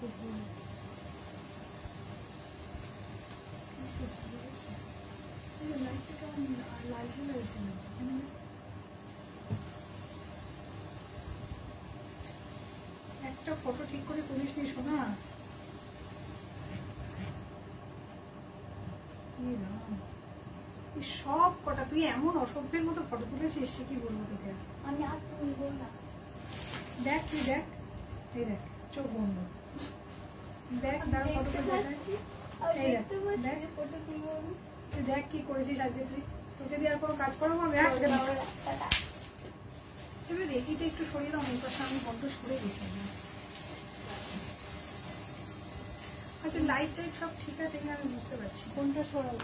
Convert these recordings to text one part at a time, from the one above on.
একটা ফটো ঠিক করে পুলিশ নি শোনা सब कटा तुम एम असभ्यर मत फटो तुले से कि बोलो तुझे देख तु देख चोख बंद देख देख कि आज तुझे दिए काज कर देखी तो एक शरीर अनेक बंद सर अच्छा लाइट टाइट सब ठीक है बुझते कोनटा सराओ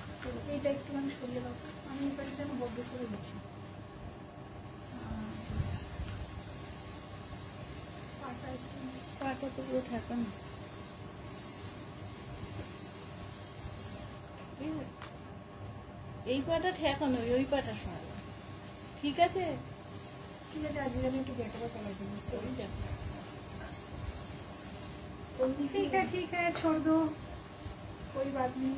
ये एक सरिए दाओ बड्ड सरे दीची पाटा तो पुरो ढाका ना এই পাটা ঠেকানো ওই পাটা সরাও ঠিক আছে আজকে আমি একটু ব্যাকআপ করে দিই সরি দেখো ठीक है छोड़ दो कोई बात नहीं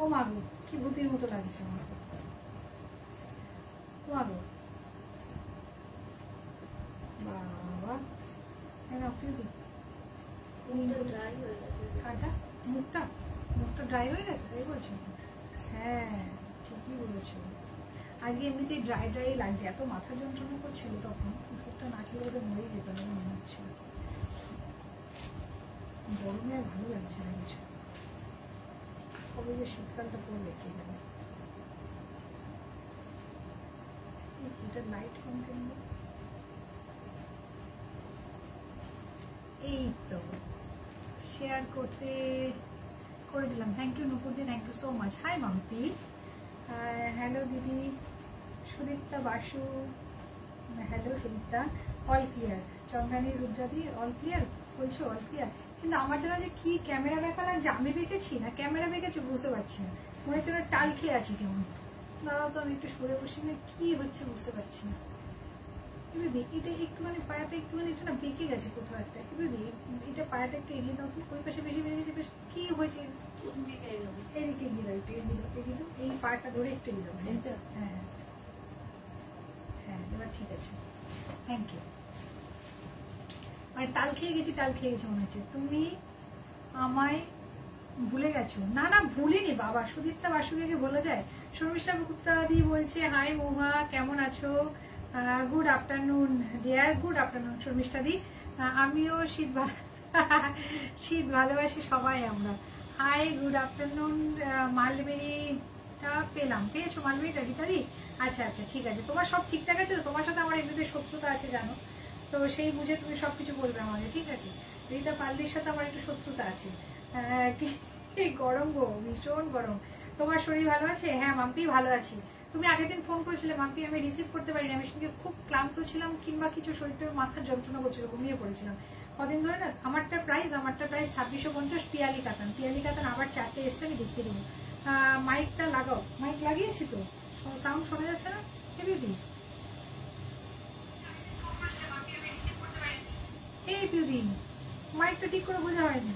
ओ मागो कि भूतर मत लगे मागो बाबा काटा मुखटा मुखटा ड्राई हो गए हाँ ठीक ही बोले आज के एमती ड्राई ड्राई लगे एत माथा जंत्रणा कर तक ओषुधटा ना खेले बोले मरे जो मन हम गरमे भलो लगे ना कि कभी जो शीतकाल पूरा लेके जाए लाइट कम करो शेयर करते कर दिल थैंक यू नुपुरदी thank you so much hi मामती हेलो दीदी Sudipta Basu hello Sudipta all clear Chandrani रुद्रादी अल क्लियर बोलो अल क्लियर क्योंकि हमारा कि कैमरा बेका लगे हमें बेके ना कैमरा बेके बुझे मन हम टाल खे आज केमन दादा तो एक सर बसि ना कि हम बुझे बेटी एक मैं पायाटा एक ना बेके गे क्या ये पायाटा एक एलिए दाओ तो कोई पास बेसि बेड़े बस कि हो बाबा सुदीप्ता वासुदेव बोला जाए शर्मिष्ठा गुप्ता दी बोलছে हाय मोहा কেমন আছো good afternoon dear good afternoon Sharmishtha दी আমিও শীত শীত ভালোবাসি সবাই আমরা हाय गुड आफ्टरनून मालबेरीटा पेलाम पेयेछो मालबेरीटा रीतादी अच्छा अच्छा ठीक है तुम्हार सब ठीक ठाक आछे तो तुम्हार साथे आमार एमनिते शत्रुता आछे जानो तो सेई बुझे तुमि सबकिछु बोलबे आमाके ठीक आछे रीता पाल्लिर साथे आमार एकटु शत्रुता आछे गरम गो भीषण गरम तुम्हार शरीर भालो आछे हाँ माम्पी भालो आछी तुमि आगेर दिन फोन करेछिले माम्पी आमि रिसीव करते पारिनि आमि सेदिन खूब क्लान्तो छिलाम किंबा किछु शरीरटार माथार जंत्रणा करछिलो घुमिये पड़ेछिलाम कदिन धरे ना आमारटा प्राइस 2650 पियाली कातान आबार चारटे एसे आमि देखिये देबो माइकटा लागाओ माइक लागिয়েছি তো সাউন্ড শোনা যাচ্ছে না পিউদি এই পিউদি মাইকটা ঠিক করে বোঝা হয়নি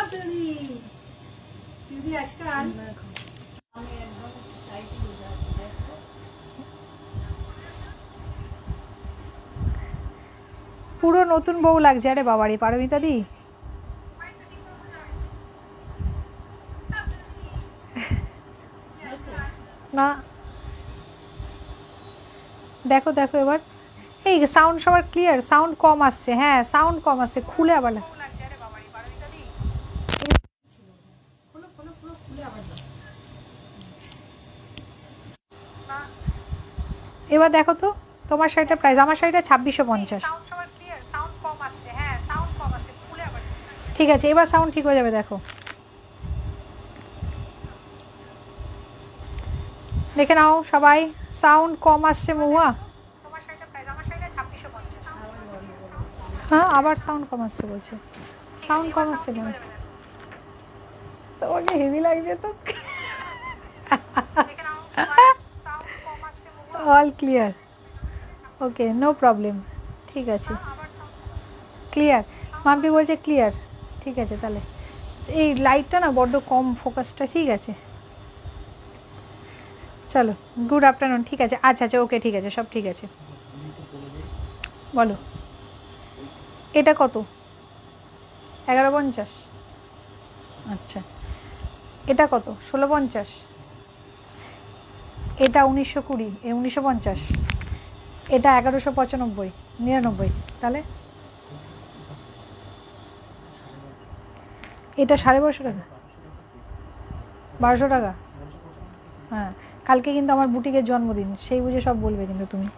আপনি পিউদি আজকাল আমি একদম টাইট হয়ে যাচ্ছি দেখো পুরো নতুন বউ লাগছে আরে বাবা রে পারমিতা দি না দেখো দেখো এবার এই সাউন্ড সবার ক্লিয়ার সাউন্ড কম আসছে হ্যাঁ সাউন্ড কম আসছে খুলে আবার লাগছে আরে বাবা রে পারমিতা দি খোলো খোলো পুরো খুলে আবার না এবার দেখো তো তোমার শাড়িটা প্রাইস আমার শাড়িটা 2650 ठीक है एबार साउंड ठीक हो जाए देखो देखे नाओ सबाई साउंड कम आसछे महुआ हाँ आबार साउंड कम आसछे बोलछे साउंड कम आसछे ना तोमाके हेवी लागछे तो all clear okay no problem ठीक है क्लियर माम्पी बोल क्लियर ठीक है तेल ये लाइटा ना बड्ड कम फोकसटा ठीक है चलो गुड आफ्टरनून ठीक है अच्छा अच्छा ओके ठीक है सब ठीक है बोलो एटा कत 1150 अच्छा एटा कत 1650 एटा 1920 1950 एटा 1195 99 ताले एटा 1250 टाका 1200 टाका हाँ कल के किन्तु आमार बुटीके जन्मदिन सेई बुझे सब बोलबे किन्तु तुमी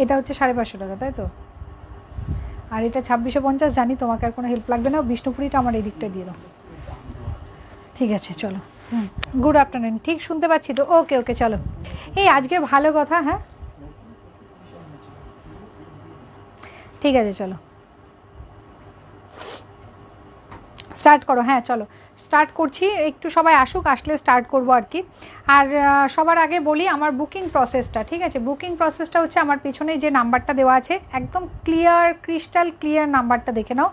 एटा होच्छे 550 टाका ताई तो और ये 2650 जानी तुम्हें और हेल्प लगे ना विष्णुपुरी दिक्कत दिए दो ठीक है चलो गुड आफ्टरनून ठीक सुनते पाच्छी तो ओके ओके चलो ये आज के भालो कथा हाँ ठीक है चलो स्टार्ट करो हाँ चलो स्टार्ट करছি একটু সবাই আসুক আসলে স্টার্ট করব আর কি আর সবার আগে বলি আমার বুকিং প্রসেসটা ঠিক আছে বুকিং প্রসেসটা হচ্ছে আমার পিছনে যে নাম্বারটা দেওয়া আছে একদম ক্লিয়ার ক্রিস্টাল ক্লিয়ার নাম্বারটা দেখে নাও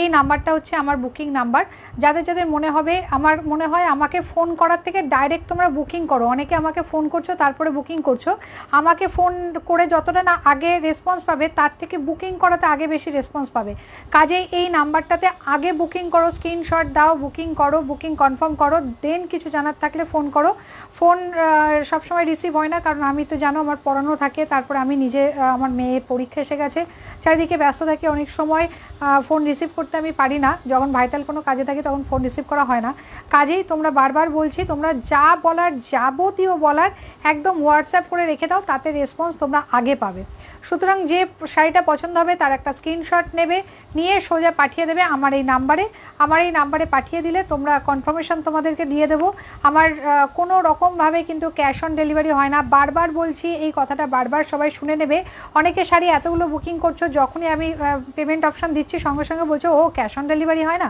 এই নাম্বারটা হচ্ছে আমার বুকিং নাম্বার যাদের যাদের মনে হবে আমার মনে হয় আমাকে ফোন করার থেকে ডাইরেক্ট তোমরা বুকিং করো অনেকে আমাকে ফোন করছো তারপরে বুকিং করছো আমাকে ফোন করে যতটা না আগে রেসপন্স পাবে তার থেকে বুকিং করাতে আগে বেশি রেসপন্স পাবে কাজেই এই নাম্বারটাতে আগে বুকিং করো স্ক্রিনশট দাও বুকিং করো बुकिंग कन्फार्म करो दें किछु जानार थाकले फोन करो फोन सब समय रिसिव है ना कारण आमी तो जानो आमार पढ़ानो थाके तारपर आमी निजे आमार मेये परीक्षा एसे गेछे चारिदिके ब्यस्त थाकि अनेक समय फोन रिसिव करते आमी पारि ना जखन भाइटाल कोनो काजे थाकि तखन फोन रिसिव करा हय ना काजेई तोमरा बार बार बोलछि तोमरा जा बलार जाबतीयो बलार एकदम व्हाट्सएप करे रेखे दाओ ताते रेसपन्स तोमरा आगे पाबे सूतरां जे शाड़ीटा पछंद होबे तार एकटा स्क्रीनशट नेबे निये सोजा पाठिये देबे आमार एई नाम्बारे पाठिये दिले तोमरा कनफार्मेशन तोमादेरके दिये देबो आमार कोनो रकम भावे किन्तु कैश ऑन डेलिवरी हय ना बार बार बोलछि एई कथाटा बार बार सबाई शुने नेबे अनेके शाड़ी एतगुलो बुकिंग करछो जखोनी आमी पेमेंट अपशन दिच्छि संगे संगे बोलछो ओ कैश ऑन डेलिवरी हय ना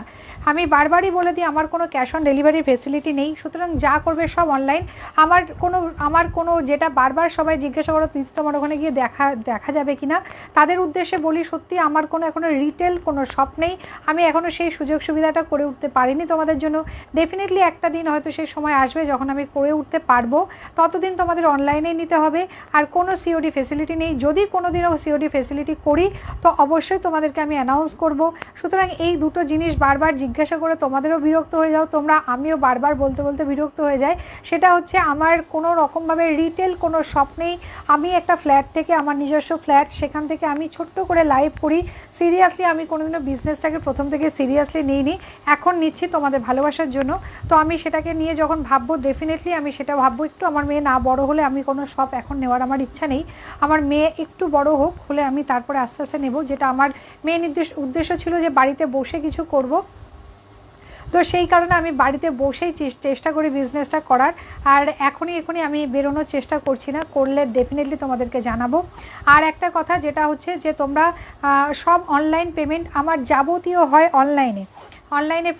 आमी बार बारई बोले दिई आमार कोनो कैश ऑन डेलिवरी फैसिलिटी नेई सूतरां जा करबे सब अनलाइन आमार कोनो जेटा बार बार सबाई जिज्ञासा करो तिथि तोमार ओखाने गिये देखा जाबे किना तादेर उद्देश्ये बोली सत्यि आमार कोनो एखोनो रिटेल कोनो शप नेई आमी एखोनो सेई सुयोग सुविधाटा करे उठते पारिनि तोमादेर जोन्नो डेफिनेटली एकटा दिन हयतो सेई समय आसबे जखन आमी करे उठते पारबो ततदिन तोमादेर अनलाइनेई निते होबे आर कोनो सीओडी फैसिलिटी नेई जोदि कोनोदिनও सीओडी फैसिलिटी करी तो अवश्यई तोमादेरके आमी अनाउंस करबो सुतरां एई दुटो जिनिस बार बार जिज्ञासा करे तोमादेरও बिरक्त हये যাও তোমরা আমিও बार बार बोलते बोलते बिरक्त हये যাই সেটা হচ্ছে আমার কোনো রকম ভাবে রিটেল কোনো শপ নেই আমি একটা ফ্ল্যাট থেকে আমার নিজস্ব फ्लैट सेखान थेके आमी छोट्टो करे लाइव करी सिरियासली आमी कोनोदिनो बिजनेसटाके प्रथम थेके सिरियासली निइनि एखन निच्छि तोमादेर भालोबासार जोन्नो तो आमी सेटाके निये जखन भाबबो डेफिनेटली आमी सेटा भाबबो एकटु आमार मेये ना बड़ो होले आमी कोनो शप एखन नेवार आमार इच्छा नेई आमार मेये एकटु बड़ो होक होले आमी तारपरे आस्ते आस्ते नेब जेटा आमार मेन निर्देश उद्देश्य छिलो जे बाड़ीते बसे किछु करबो तो सेई कारणे आमी बाड़ीते बसेई चेष्टा करी बिजनेसटा करार आर एखोनी एखोनी आमी बेरोनोर चेष्टा करछि ना करले डेफिनेटली तोमादेरके जानाबो आर एकटा कथा जेटा होच्छे जे तोमरा सब अनलाइन पेमेंट आमार जाबतीयो हय अनलाइने अनलाइने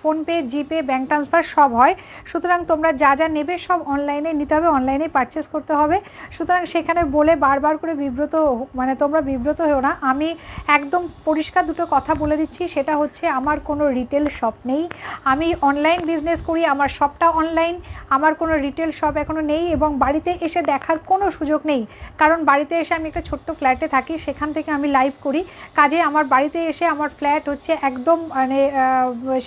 फोनपे जिपे बैंक ट्रांसफार सब है सूतरा तुम्हारा जा जा नेबे सब अनलाइने निते होबे अनलाइने पार्चेस करते होबे सूतरा सेखाने बोले बार बार करे विब्रत माने तोमरा विब्रत हो ना आमी एकदम परिष्कार दुटो कथा बोले दिच्छि सेटा होच्छे आमार कोनो रिटेल शप नेई आमी अनलाइन बिजनेस करी आमार शपटा अनलाइन आमार कोनो रिटेल शप एखोनो नेई एबं बाड़ीते एसे देखार कोनो सुयोग नेई कारण बाड़ीते एसे आमी एकटा छोट्ट फ्लैटे थाकी सेखान थेके आमी लाइव करी काजे आमार बाड़ीते एसे आमार फ्लैट होच्छे एकदम माने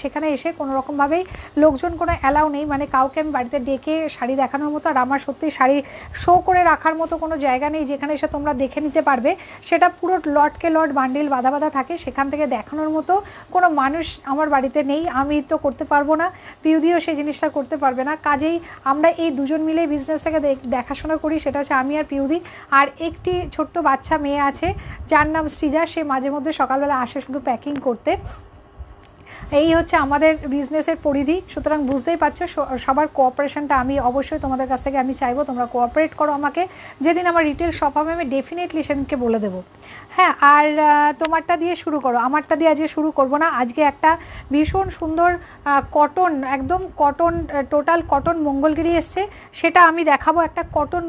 সেখানে এসে কোনো রকম ভাবে লোকজন কোনো এলাও নেই মানে কাউকে আমি বাড়িতে ডেকে শাড়ি দেখানোর মতো আর আমার সত্যি শাড়ি শো করে রাখার মতো কোনো জায়গা নেই যেখানে এসে তোমরা দেখে নিতে পারবে সেটা পুরো লটকে লট বান্ডিল বাঁধা বাঁধা থাকে সেখান থেকে দেখানোর মতো কোনো মানুষ আমার বাড়িতে নেই আমি তো করতে পারবো না পিউদিও সেই জিনিসটা করতে পারবে না কাজেই আমরা এই দুজন মিলে বিজনেসটাকে দেখাশোনা করি সেটা হচ্ছে আমি আর পিউদি আর একটি ছোট্ট বাচ্চা মেয়ে আছে যার নাম সৃজা সে মাঝে মধ্যে সকালবেলা আসে শুধু প্যাকিং করতে এই হচ্ছে আমাদের বিজনেসের পরিধি। সুতরাং বুঝতেই পারছো সবার কোঅপারেশনটা আমি অবশ্যই তোমাদের কাছ থেকে আমি চাইবো তোমরা কোঅপারেট করো আমাকে। যেদিন আমার রিটেল শপ হবে আমি ডেফিনেটলি সেদিনকে বলে দেবো। হ্যাঁ, আর তোমারটা দিয়ে শুরু করো, আমারটা দিয়ে আজকে শুরু করব না। আজকে একটা ভীষণ সুন্দর কটন, একদম কটন, টোটাল কটন মঙ্গলগিরি এসছে, সেটা আমি দেখাবো। একটা কটন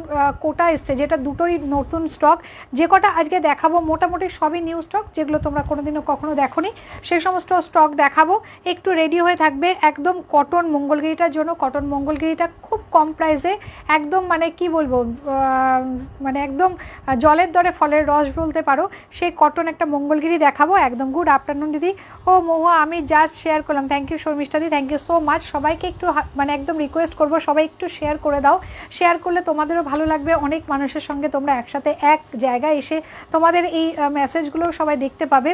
কোটা এসছে যেটা দুটোরই নতুন স্টক, যে কটা আজকে দেখাবো মোটামুটি সবই নিউ স্টক, যেগুলো তোমরা কোনোদিনও কখনো দেখোনি সেই সমস্ত স্টক দেখাবো। একটু রেডি হয়ে থাকবে একদম কটন মঙ্গলগিরিটার জন্য। কটন মঙ্গলগিরিটা খুব কম প্রাইসে, একদম মানে কি বলবো, মানে একদম জলের দরে ফলের রস বলতে পারো, সেই কটন একটা মঙ্গলগিরি দেখাবো একদম। গুড আফটারনুন দিদি, ও মহুয়া আমি জাস্ট শেয়ার করলাম, থ্যাংক ইউ শর্মিষ্ঠা দি, থ্যাংক ইউ সো মাচ। সবাইকে একটু মানে একদম রিকোয়েস্ট করব সবাই একটু শেয়ার করে দাও, শেয়ার করলে তোমাদেরও ভালো লাগবে, অনেক মানুষের সঙ্গে তোমরা একসাথে এক জায়গায় এসে তোমাদের এই মেসেজগুলো সবাই দেখতে পাবে।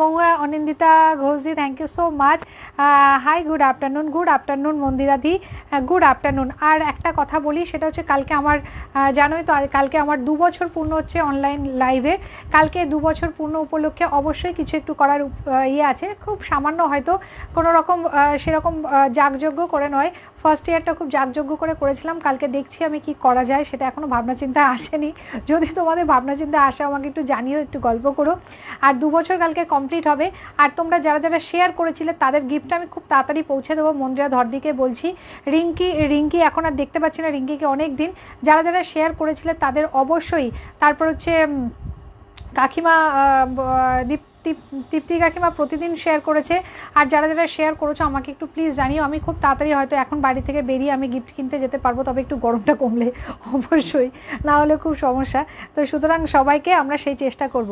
মহুয়া অনিন্দিতা ঘোষ দি, thank you so much. Hi, good afternoon, good afternoon Mandira দি, গুড আফটারনুন। আর একটা কথা বলি, সেটা হচ্ছে কালকে আমার, জানোই তো কালকে আমার 2 বছর পূর্ণ হচ্ছে অনলাইন লাইভে। কালকে 2 বছর পূর্ণ উপলক্ষে অবশ্যই কিছু একটু করার ইয়ে আছে, খুব সামান্য হয়তো কোনো রকম সেরকম যাগযজ্ঞ করে নয়। ফার্স্ট ইয়ারটা খুব যাগযজ্ঞ করে করেছিলাম, কালকে দেখছি আমি কি করা যায়, সেটা এখনও ভাবনাচিন্তা আসেনি। যদি তোমাদের ভাবনাচিন্তা আসে আমাকে একটু জানিও, একটু গল্প করো। আর 2 বছর কালকে কমপ্লিট হবে। আর তোমরা যারা যারা শেয়ার করেছিলে তাদের গিফটটা আমি খুব তাড়াতাড়ি পৌঁছে দেবো, মন্দিরা ধরদিকে বলছি। রিঙ্কি এখন আর দেখতে পাচ্ছি না, রিঙ্কিকে অনেক দিন। যারা যারা শেয়ার করেছিলে তাদের অবশ্যই, তারপর হচ্ছে কাকিমা তৃপ্তি কাকিমা প্রতিদিন শেয়ার করেছে। আর যারা যারা শেয়ার করেছো আমাকে একটু প্লিজ জানিও, আমি খুব তাড়াতাড়ি হয়তো এখন বাড়ি থেকে বেরিয়ে আমি গিফট কিনতে যেতে পারবো, তবে একটু গরমটা কমলে অবশ্যই, না হলে খুব সমস্যা। তো সুতরাং সবাইকে আমরা সেই চেষ্টা করব,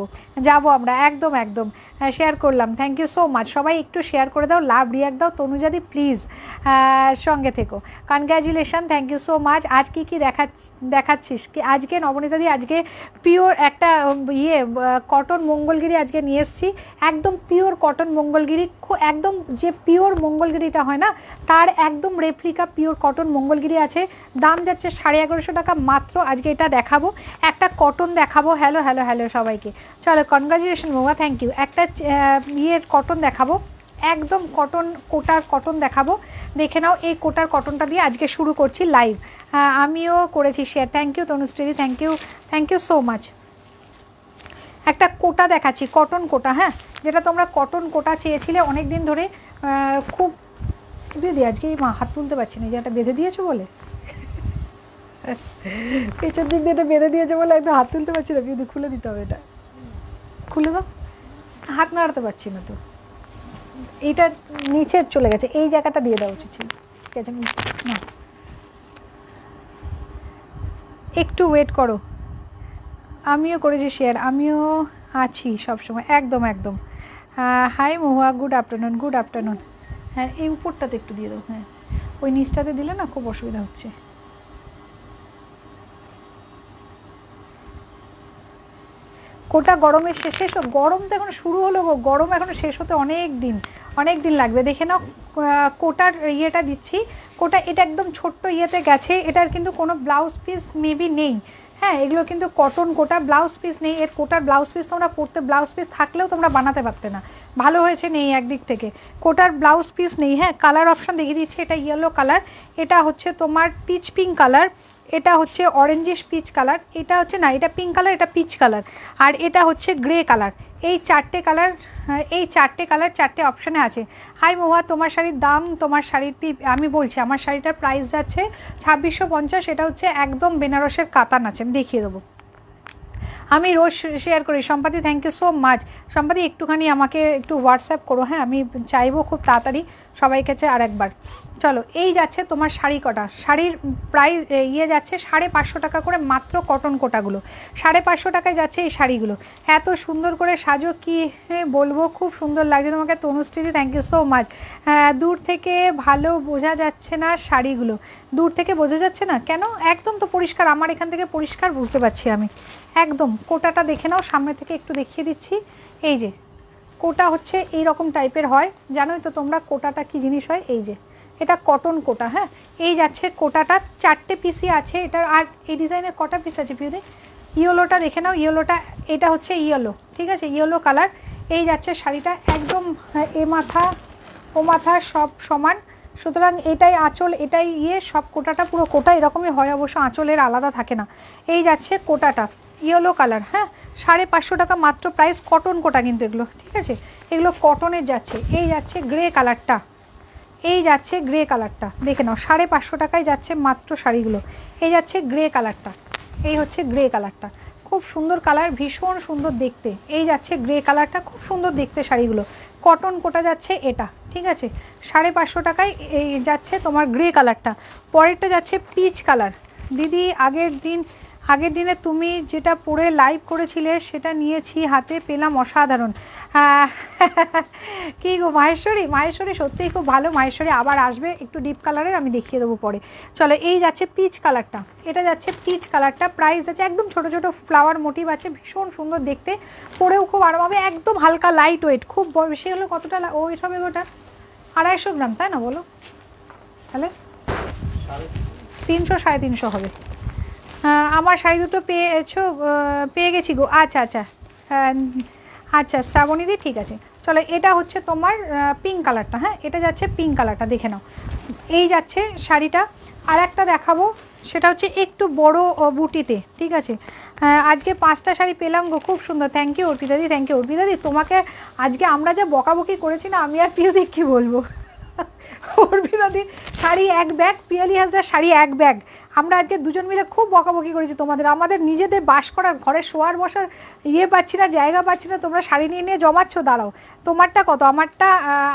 যাব আমরা একদম একদম। শেয়ার করলাম, থ্যাংক ইউ সো মাচ, সবাই একটু শেয়ার করে দাও, লাভ রিয়াক দাও, তনুজাদি প্লিজ সঙ্গে থেকো। Congratulation, thank you so much. আজ কি কী দেখাচ্ছিস কি আজকে নবনীতাদি? আজকে পিওর একটা ইয়ে কটন মঙ্গলগিরি আজকে নিয়ে এসছি, একদম পিওর কটন মঙ্গলগিরি, একদম যে পিওর মঙ্গলগিরিটা হয় না তার একদম রেপ্লিকা পিওর কটন মঙ্গলগিরি আছে। দাম যাচ্ছে 1150 টাকা মাত্র। আজকে এটা দেখাবো, একটা কটন দেখাবো। হ্যালো হ্যালো হ্যালো সবাইকে, চলো কনগ্রাচুলেশন মোয়া, থ্যাংক ইউ। একটা ইয়ের কটন দেখাবো, একদম কটন কোটার কটন দেখাবো, দেখে নাও। এই কোটার কটনটা দিয়ে আজকে শুরু করছি লাইভ, আমিও করেছি শেয়ার। থ্যাংক ইউ তনুশ্রীদি, থ্যাংক ইউ সো মাচ। একটা কোটা দেখাচ্ছি, কটন কোটা। হ্যাঁ, যেটা তোমরা কটন কোটা চেয়েছিলে অনেক দিন ধরে, খুব দিদি আজকে মা হাত তুলতে পারছি না, যে এটা বেঁধে দিয়েছো বলে, পেছন দিক দিয়ে এটা বেঁধে দিয়েছে বলে একদম হাত তুলতে পারছি না। দিদি খুলে দিতে হবে, এটা খুলে দাও, হাত নাড়াতে পারছি না তো, এইটা নিচে চলে গেছে, এই জায়গাটা দিয়ে দেওয়া উচিত ছিল। ঠিক আছে, না একটু ওয়েট করো, আমিও করেছি শেয়ার, আমিও আছি সবসময় একদম একদম। Hi Mahua, good afternoon, good afternoon. হ্যাঁ, এই উপরটাতে একটু দিয়ে দেবো, হ্যাঁ ওই নিচটাতে দিলে না খুব অসুবিধা হচ্ছে। কোটা গরমের শেষে, গরম তো এখন শুরু হলো গো, গরম এখনও শেষ হতে অনেক দিন লাগবে। দেখে নাও কোটার ইয়েটা দিচ্ছি, কোটা এটা একদম ছোট্ট ইয়েতে গেছে, এটার কিন্তু কোনো ব্লাউজ পিস মেবি নেই। হ্যাঁ, এগুলো কিন্তু কটন কোটা, ব্লাউজ পিস নেই এর। কোটার ব্লাউজ পিস তোমরা পরতে, ব্লাউজ পিস থাকলেও তোমরা বানাতে পারতে না, ভালো হয়েছে নেই একদিক থেকে, কোটার ব্লাউজ পিস নেই। হ্যাঁ, কালার অপশান দেখিয়ে দিচ্ছে, এটা ইয়েলো কালার, এটা হচ্ছে তোমার পিচ পিঙ্ক কালার, এটা হচ্ছে অরেঞ্জিশ পিচ কালার, এটা হচ্ছে না এটা পিঙ্ক কালার, এটা পিচ কালার, আর এটা হচ্ছে গ্রে কালার। এই চারটে কালার 4টে অপশানে আছে। হাই মহুয়া, তোমার শাড়ির দাম, তোমার শাড়ির আমি বলছি, আমার শাড়িটার প্রাইস যাচ্ছে 2650। এটা হচ্ছে একদম বেনারসের কাতান আছে, আমি দেখিয়ে দেবো, আমি রোজ শেয়ার করি। সম্পাদি, থ্যাংক ইউ সো মাচ। সম্পাদি একটুখানি আমাকে একটু হোয়াটসঅ্যাপ করো, হ্যাঁ আমি চাইবো খুব তাড়াতাড়ি সবাই কাছে আর একবার। চলো, এই যাচ্ছে তোমার শাড়ি কটা, শাড়ির প্রাইস ইয়ে যাচ্ছে 550 টাকা করে মাত্র। কটন কোটাগুলো 550 টাকায় যাচ্ছে এই শাড়িগুলো। এত সুন্দর করে সাজো, কি বলবো, খুব সুন্দর লাগছে তোমাকে তনুশ্রীদি, থ্যাংক ইউ সো মাচ। দূর থেকে ভালো বোঝা যাচ্ছে না শাড়িগুলো, দূর থেকে বোঝা যাচ্ছে না কেন? একদম তো পরিষ্কার, আমার এখান থেকে পরিষ্কার বুঝতে পারছি আমি একদম। কোটাটা দেখে নাও, সামনে থেকে একটু দেখিয়ে দিচ্ছি। এই যে কোটা হচ্ছে এই রকম টাইপের হয়, জানোই তো তোমরা কোটাটা কি জিনিস হয়। এই যে এটা কটন কোটা। হ্যাঁ, এই যাচ্ছে কোটাটা, 4টে পিসি আছে এটার। আর এই ডিজাইনের কটা পিস আছে পিউদি? ইয়েলোটা দেখে নাও, ইয়েলোটা এটা হচ্ছে ইয়েলো, ঠিক আছে, ইয়েলো কালার। এই যাচ্ছে শাড়িটা, একদম এ মাথা ओ माथा सब समान सूतरा एटाई आँचल एटाई ये सब कोटाटा पुरो कोटा एरकमई हय अवश्य आँचलेर आलादा थाके ना। एई जाच्छे कोटाटा येलो कलर हाँ 550 टाका मात्र प्राइस कटन कोटा किन्तु एगुलो ठीक आछे एगुलो कटनेर जाच्छे। एई जाच्छे ग्रे कलरटा ग्रे कलरटा देखे नाओ 550 टाकाय जाच्छे मात्र शाड़ीगुलो। एई जाच्छे ग्रे कलरटा हच्छे ग्रे कलरटा खूब सुंदर कलर भीषण सुंदर देखते। एई जाच्छे ग्रे कलरटा खूब सुंदर देखते शाड़ीगुलो कटन कोटा जाच्छे एटा ठीक आछे 550 टाकाय जाच्छे तोमार ग्रे कलरटा। परेरटा जाच्छे पीच कलर दिदी आगের দিনে তুমি যেটা পরে লাইভ করেছিলে সেটা নিয়েছি হাতে পেলাম অসাধারণ। কি গো মাহেশ্বরী সত্যিই খুব ভালো। মাহেশ্বরী আবার আসবে একটু ডিপ কালারের আমি দেখিয়ে দেবো পরে। চলো এই যাচ্ছে পিচ কালারটা এটা যাচ্ছে পিচ কালারটা প্রাইস আছে একদম ছোট ছোট ফ্লাওয়ার মোটিভ আছে ভীষণ সুন্দর দেখতে পরেও খুব আরাম হবে একদম হালকা লাইট ওয়েট খুব বেশি হলো কতটা ওয়েট হবে ওটা 250 গ্রাম তাই না বলো তাহলে 300-350 হবে। आमार शाड़ी दुटो पेये गेछि गो अच्छा अच्छा अच्छा श्रावणी दी ठीक आछे। चलो एटा होच्छे तोमार पिंक कलरटा हाँ एटा जाच्छे पिंक कलरटा देखे नाओ। एई जाच्छे शाड़ीटा आर एकटा देखाबो सेटा होच्छे एकटु बड़ो बुटीते ठीक आछे। आज के 5टा शाड़ी पेलाम गो खूब सुंदर thank you Arpita the thank you Arpita दी तोमाके आज के आमरा जा बकाबकी करेछि ना आमी आर प्रियदी कि बोलबो अर्पिता दी शाड़ी एक बैग पियाली हाजरा शाड़ी एक बैग আমরা আজকে দুজন মিলে খুব বকাবকি করেছি তোমাদের আমাদের নিজেদের বাস করার ঘরে শোয়ার বসার ইয়ে পাচ্ছি না জায়গা পাচ্ছি না তোমরা শাড়ি নিয়ে নিয়ে জমাচ্ছ। দাঁড়াও তোমারটা কত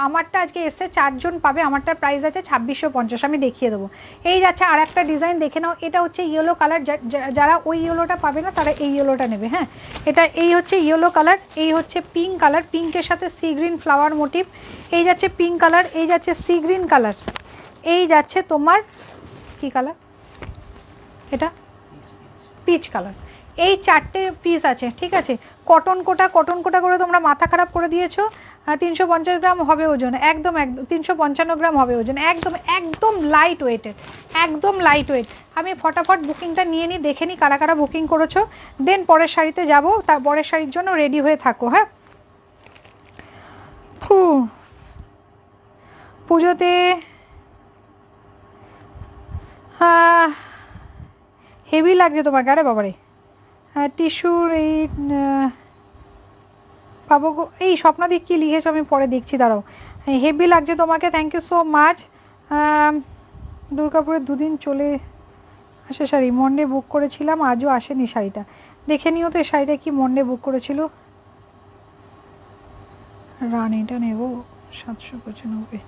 আমারটা আজকে এসে 4 জন পাবে আমারটা প্রাইস আছে 2650 আমি দেখিয়ে দেবো। এই যাচ্ছে আর একটা ডিজাইন দেখে নাও এটা হচ্ছে ইয়েলো কালার যারা ওই ইয়েলোটা পাবে না তারা এই ইয়েলোটা নেবে হ্যাঁ এটা এই হচ্ছে ইয়েলো কালার এই হচ্ছে পিঙ্ক কালার পিঙ্কের সাথে সি গ্রিন ফ্লাওয়ার মোটিভ। এই যাচ্ছে পিঙ্ক কালার এই যাচ্ছে সি গ্রিন কালার এই যাচ্ছে তোমার কী কালার এটা পিচ কালার। এই 4টে পিস আছে ঠিক আছে কটন কোটা করে তোমরা মাথা খারাপ করে দিয়েছো 350 গ্রাম হবে ওজন একদম 355 গ্রাম হবে ওজন একদম লাইট ওয়েটের একদম লাইট ওয়েট। আমি ফটাফট বুকিংটা নিয়ে নিই দেখে নিই কারা কারা বুকিং করেছো দেন পরের শাড়িতে যাবো তার পরের শাড়ির জন্য রেডি হয়ে থাকো হ্যাঁ। পুজোতে হ্যাঁ हेवी लागছে তোমাকে আরে বাবারে টিস্যুর এই পাবো গো এই স্বপ্নদীপ কি লিখেছো আমি পরে দেখছি দাঁড়াও। হেভি লাগছে তোমাকে থ্যাংক ইউ সো মাচ। দুর্গাপুরে 2 দিন চলে আসে শাড়ি মন্ডে বুক করেছিলাম আজও আসেনি শাড়িটা দেখে নিও তো এই শাড়িটা কি মন্ডে বুক করেছিল রানিটা নেব 795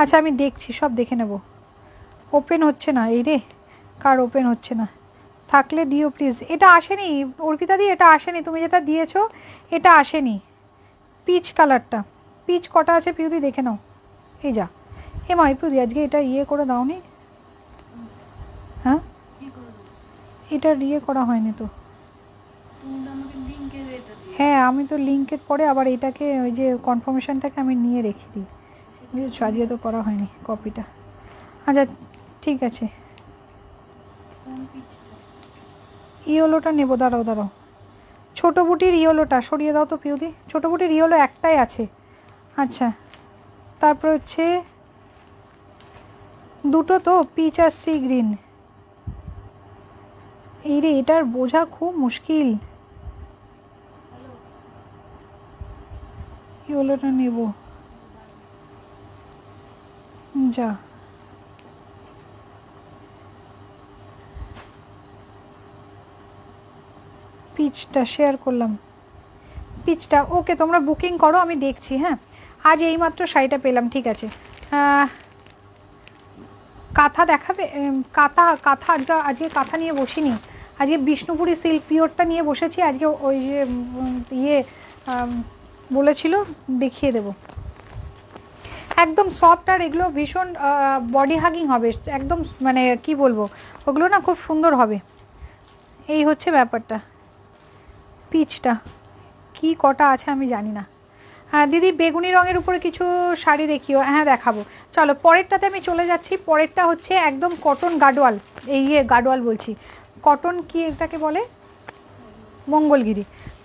আচ্ছা আমি দেখছি সব দেখে নেব। ओपेन होच्छे ना ये कार ओपेन होच्छे ना थाकले दिओ प्लिज एटा आसेनी अर्पिता दी एटा आसेनी तुमी जेटा दिएछो एटा आसेनी पीच कलरटा पीच कटा आछे पिउदी देखे नाओ। ए जा ए माई पिउदी आजके एटा इये करे दाओनी हाँ एटा इये करा होयनी तो हाँ आमी तो लिंकेर परे आबार एटाके ओई जे कनफार्मेशनटाके आमी निये रेखे दिई बुझेछो आजके तो करा होयनी कपिटा अच्छा ठीक है इयोलोटा नेब दाड़ाओ दाड़ाओ छोटो बुटिर इयोलोटा सरिए दाओ तो पिउदी छोटो बुटिर इयोलो एकटाई आछे अच्छा तारपर होच्छे दुटो तो पीच आर सी ग्रीन एरे एटार बोझा खूब मुश्किल इयोलोटा नेब जा पिचटा शेयर करलाम पिचटा ओके तोमरा बुकिंग करो आमी देखछी हाँ। आज एइमात्र शाड़ीटा पेलाम ठीक आछे काथा देखाबे काथा काथा आजके काथा निये बसिनी आजके बिष्णुपुरी सिल्क पियोरटा निये बसेछि आजके ओई जे इये बोलेछिलो देखिए देबो एकदम सफ्ट और एगुलो भीषण बडी हागिंग होबे एकदम माने कि बोलबो ओगुलो ना खूब सुंदर होबे। एई होच्छे ब्यापारटा पीचटा कि कटा आछे आमी जानी ना हाँ दीदी बेगुनी रंगेर उपरे किछु शाड़ी देखियो हाँ देखाबो। चलो परेरटाते आमी चले जाच्छी परेरटा होच्छे एकदम कटन गाडोयाल गाडोयाल बोलछी कटन कि एटाके बोले मंगलगिरी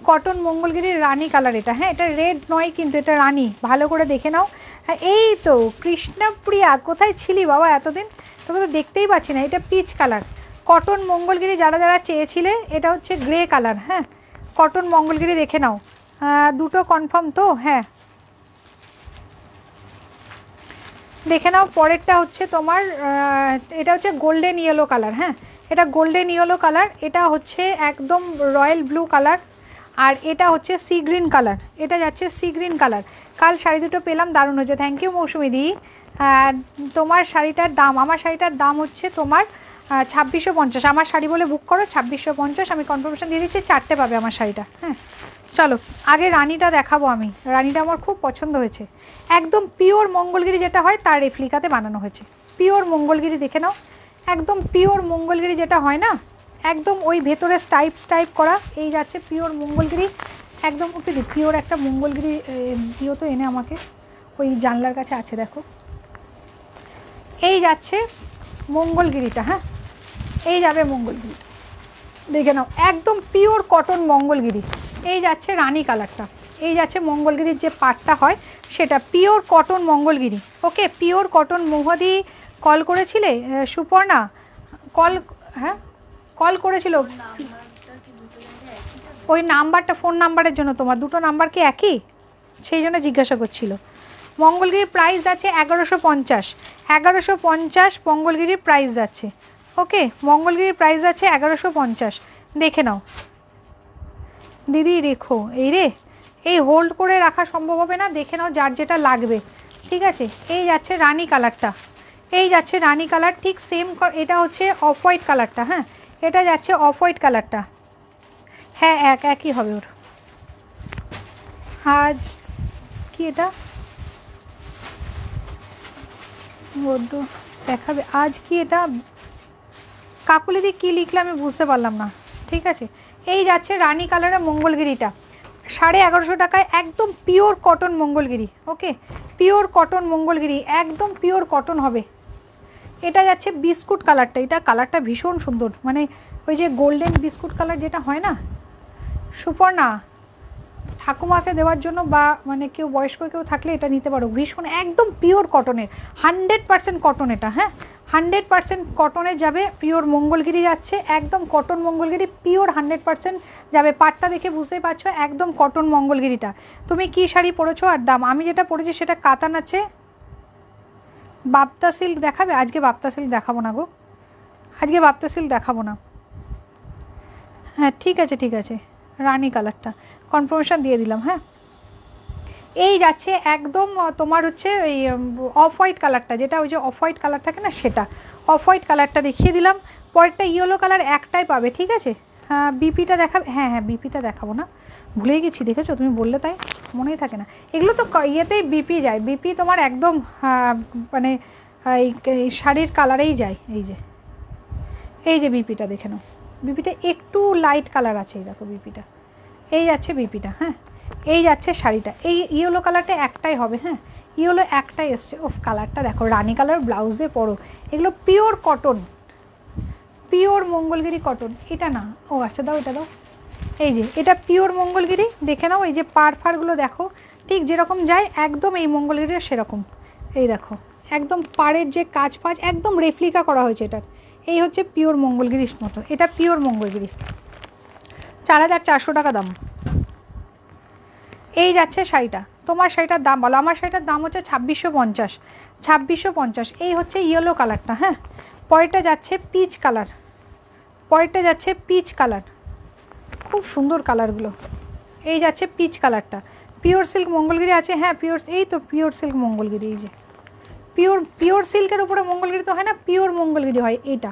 कटन मंगलगिरी रानी कलर एटा। हाँ ये रेड नय किन्तु एटा रानी, भालो करे देखे नाओ। हाँ यही तो कृष्णप्रिया कोथाय छिली बाबा एतदिन तोके तो देखतेई पाच्छी ना। ये पीच कलर कटन मंगलगिरी जारा जारा चेयेछिले एटा होच्छे ग्रे कलर। हाँ कटन मंगलगिरी देखे नाओ दुटो कनफार्म तो। हाँ देखे नाओ परेरटा होच्छे तोमार एटा होच्छे गोल्डन येलो कलर। हाँ एटा गोल्डन येलो कलर, एटा होच्छे एकदम रॉयल ब्लू कलर और एटा होच्छे सी ग्रीन कलर। एटा जाच्छे सी ग्रीन कलर। कल शाड़ी दुटो पेलाम दारुण होच्छे, थैंक यू मौसुमी दी। तोमार शाड़ीटार दाम, आमार शाड़ीटार दाम होच्छे तोमार 2650। आमार शाड़ी बोले बुक करो 2650। आमी कन्फार्मेशन दिए दिच्छी, 4टे पाबे आमार शाड़ीटा। हाँ चलो आगे रानीटा देखाबो। आमी रानीटा आमार खूब पछंद होयेछे, एकदम पियोर मंगलगिरी जेटा हय तार रेप्लिकाते बानानो होयेछे। पियोर मंगलगिरी देखे नाओ, एकदम पियोर मंगलगिरी जेटा हय ना एकदम ओई भेतरे स्टाइप स्टाइप करा एई जाच्छे पियोर मंगलगिरी एकदम उठे। पियोर एक मंगलगिरी दिओ तो एने आमाके, ओई जानलार काछे आछे देखो। एई जाच्छे मंगलगिरिटा। हाँ एई जाबे मंगलगिरिटा देखे नाओ, एकदम पियोर कटन मंगलगिरी। ये जाच्छे रानी कलरटा, ये जाच्छे मंगलगिर जो पार्टा है सेटा pure cotton Mangalagiri. Okay pure cotton. मोहदी कल करेछिले सुपर्णा कल? हाँ कल करेछिलो ओई नम्बरटा, फोन नम्बरेर जोन्नो तोमार दुटो नम्बर कि एकई सेई जोन्नो जिज्ञासा करछिलो। मंगलगिरिर प्राइस जाच्छे 1150। 1150 मंगलगिरिर प्राइस जाच्छे। ओके मंगलगिरिर प्राइस जाच्छे 1150। देखे नाओ दीदी रेखो ए रे ये होल्ड करे रखा सम्भव होबे ना, देखे नाओ जार जेटा लागबे। ठीक आछे एई जाच्छे रानी कलरटा, एई जाच्छे रानी कलर ठीक सेम। एटा होच्छे अफ व्हाइट कलरटा। हाँ एटा जाच्छे अफ व्हाइट कलरटा। हाँ एक एकई होबे ओर। आज कि एटा बड्ड देखाबे आज कि एटा काकुलिदी कि लिखलाम आमि बुझते पारलाम ना। ठीक आछे এই যাচ্ছে রানী কালারের মঙ্গলগিরিটা 1150 টাকায়, একদম pure cotton Mangalagiri. Okay pure cotton Mangalagiri একদম পিওর কটন হবে। এটা যাচ্ছে বিস্কুট কালারটা, এটা কালারটা ভীষণ সুন্দর, মানে ওই যে গোল্ডেন বিস্কুট কালার যেটা হয় না। সুপর্ণা ঠাকুমাকে দেওয়ার জন্য বা মানে কেউ বয়স্ক কেউ থাকলে এটা নিতে পারো। ভীষণ একদম পিওর কটনের, 100% কটন এটা। হ্যাঁ 100% कटने जाबे पियोर मंगलगिरी जाच्छे, एकदम कटन मंगलगिरी पियोर 100% जाबे। पार्टा देखे बुझते ही पारछो एकदम कटन मंगलगिरिटा। तुमी कि शाड़ी परेछो आर दाम? आमी जेटा परेछि सेटा कातान आछे। बाप्ता सिल्क देखाबे? आजके बाप्ता सिल्क देखाबो ना गो, आजके बाप्ता सिल्क देखाबो ना। हाँ ठीक आछे ठीक आछे। रानी कलरटा कन्फार्मेशन दिए दिलाम। हाँ এই যাচ্ছে একদম তোমার হচ্ছে ওই অফ হোয়াইট কালারটা, যেটা ওই যে অফ হোয়াইট কালার থাকে না সেটা। অফ হোয়াইট কালারটা দেখিয়ে দিলাম। পরেরটা ইয়েলো কালার একটাই পাবে। ঠিক আছে বিপিটা দেখাবে? হ্যাঁ হ্যাঁ বিপিটা দেখাবো না, ভুলেই গেছি। দেখেছো তুমি বললে তাই মনেই থাকে না, এগুলো তো ইয়েতেই বিপি যায়। বিপি তোমার একদম মানে এই শাড়ির কালারেই যায়। এই যে বিপিটা দেখে নাও, বিপিটা একটু লাইট কালার আছে। এই দেখো বিপিটা, এই যাচ্ছে বিপিটা। হ্যাঁ এই যাচ্ছে শাড়িটা, এই ইয়েলো কালারটা একটাই হবে। হ্যাঁ ইয়েলো একটাই এসছে। ওফ কালারটা দেখো, রানী কালার ব্লাউজ দিয়ে পরো। এগুলো pure cotton, pure Mangalagiri cotton. এটা না, ও আচ্ছা দাও এটা দাও। এই যে এটা পিওর মঙ্গলগিরি দেখে নাও। এই যে পাড়ফাড়গুলো দেখো, ঠিক যেরকম যায় একদম এই মঙ্গলগিরিও সেরকম। এই দেখো একদম পাড়ের যে কাজ ফাজ একদম রেপ্লিকা করা হয়েছে এটার। এই হচ্ছে পিওর মঙ্গলগিরির মতো, এটা পিওর মঙ্গলগিরি। 4400 টাকা দাম। এই যাচ্ছে শাড়িটা, তোমার শাড়িটার দাম বলো? আমার শাড়িটার দাম হচ্ছে 2650। 2650। এই হচ্ছে ইয়েলো কালারটা। হ্যাঁ পরেরটা যাচ্ছে পিচ কালার, পরেরটা যাচ্ছে পিচ কালার, খুব সুন্দর কালারগুলো। এই যাচ্ছে পিচ কালারটা, পিওর সিল্ক মঙ্গলগিরি আছে। হ্যাঁ পিওর, এই তো পিওর সিল্ক মঙ্গলগিরি। এই যে পিওর সিল্কের উপরে মঙ্গলগিরি তো হয় না, পিওর মঙ্গলগিরি হয় এটা।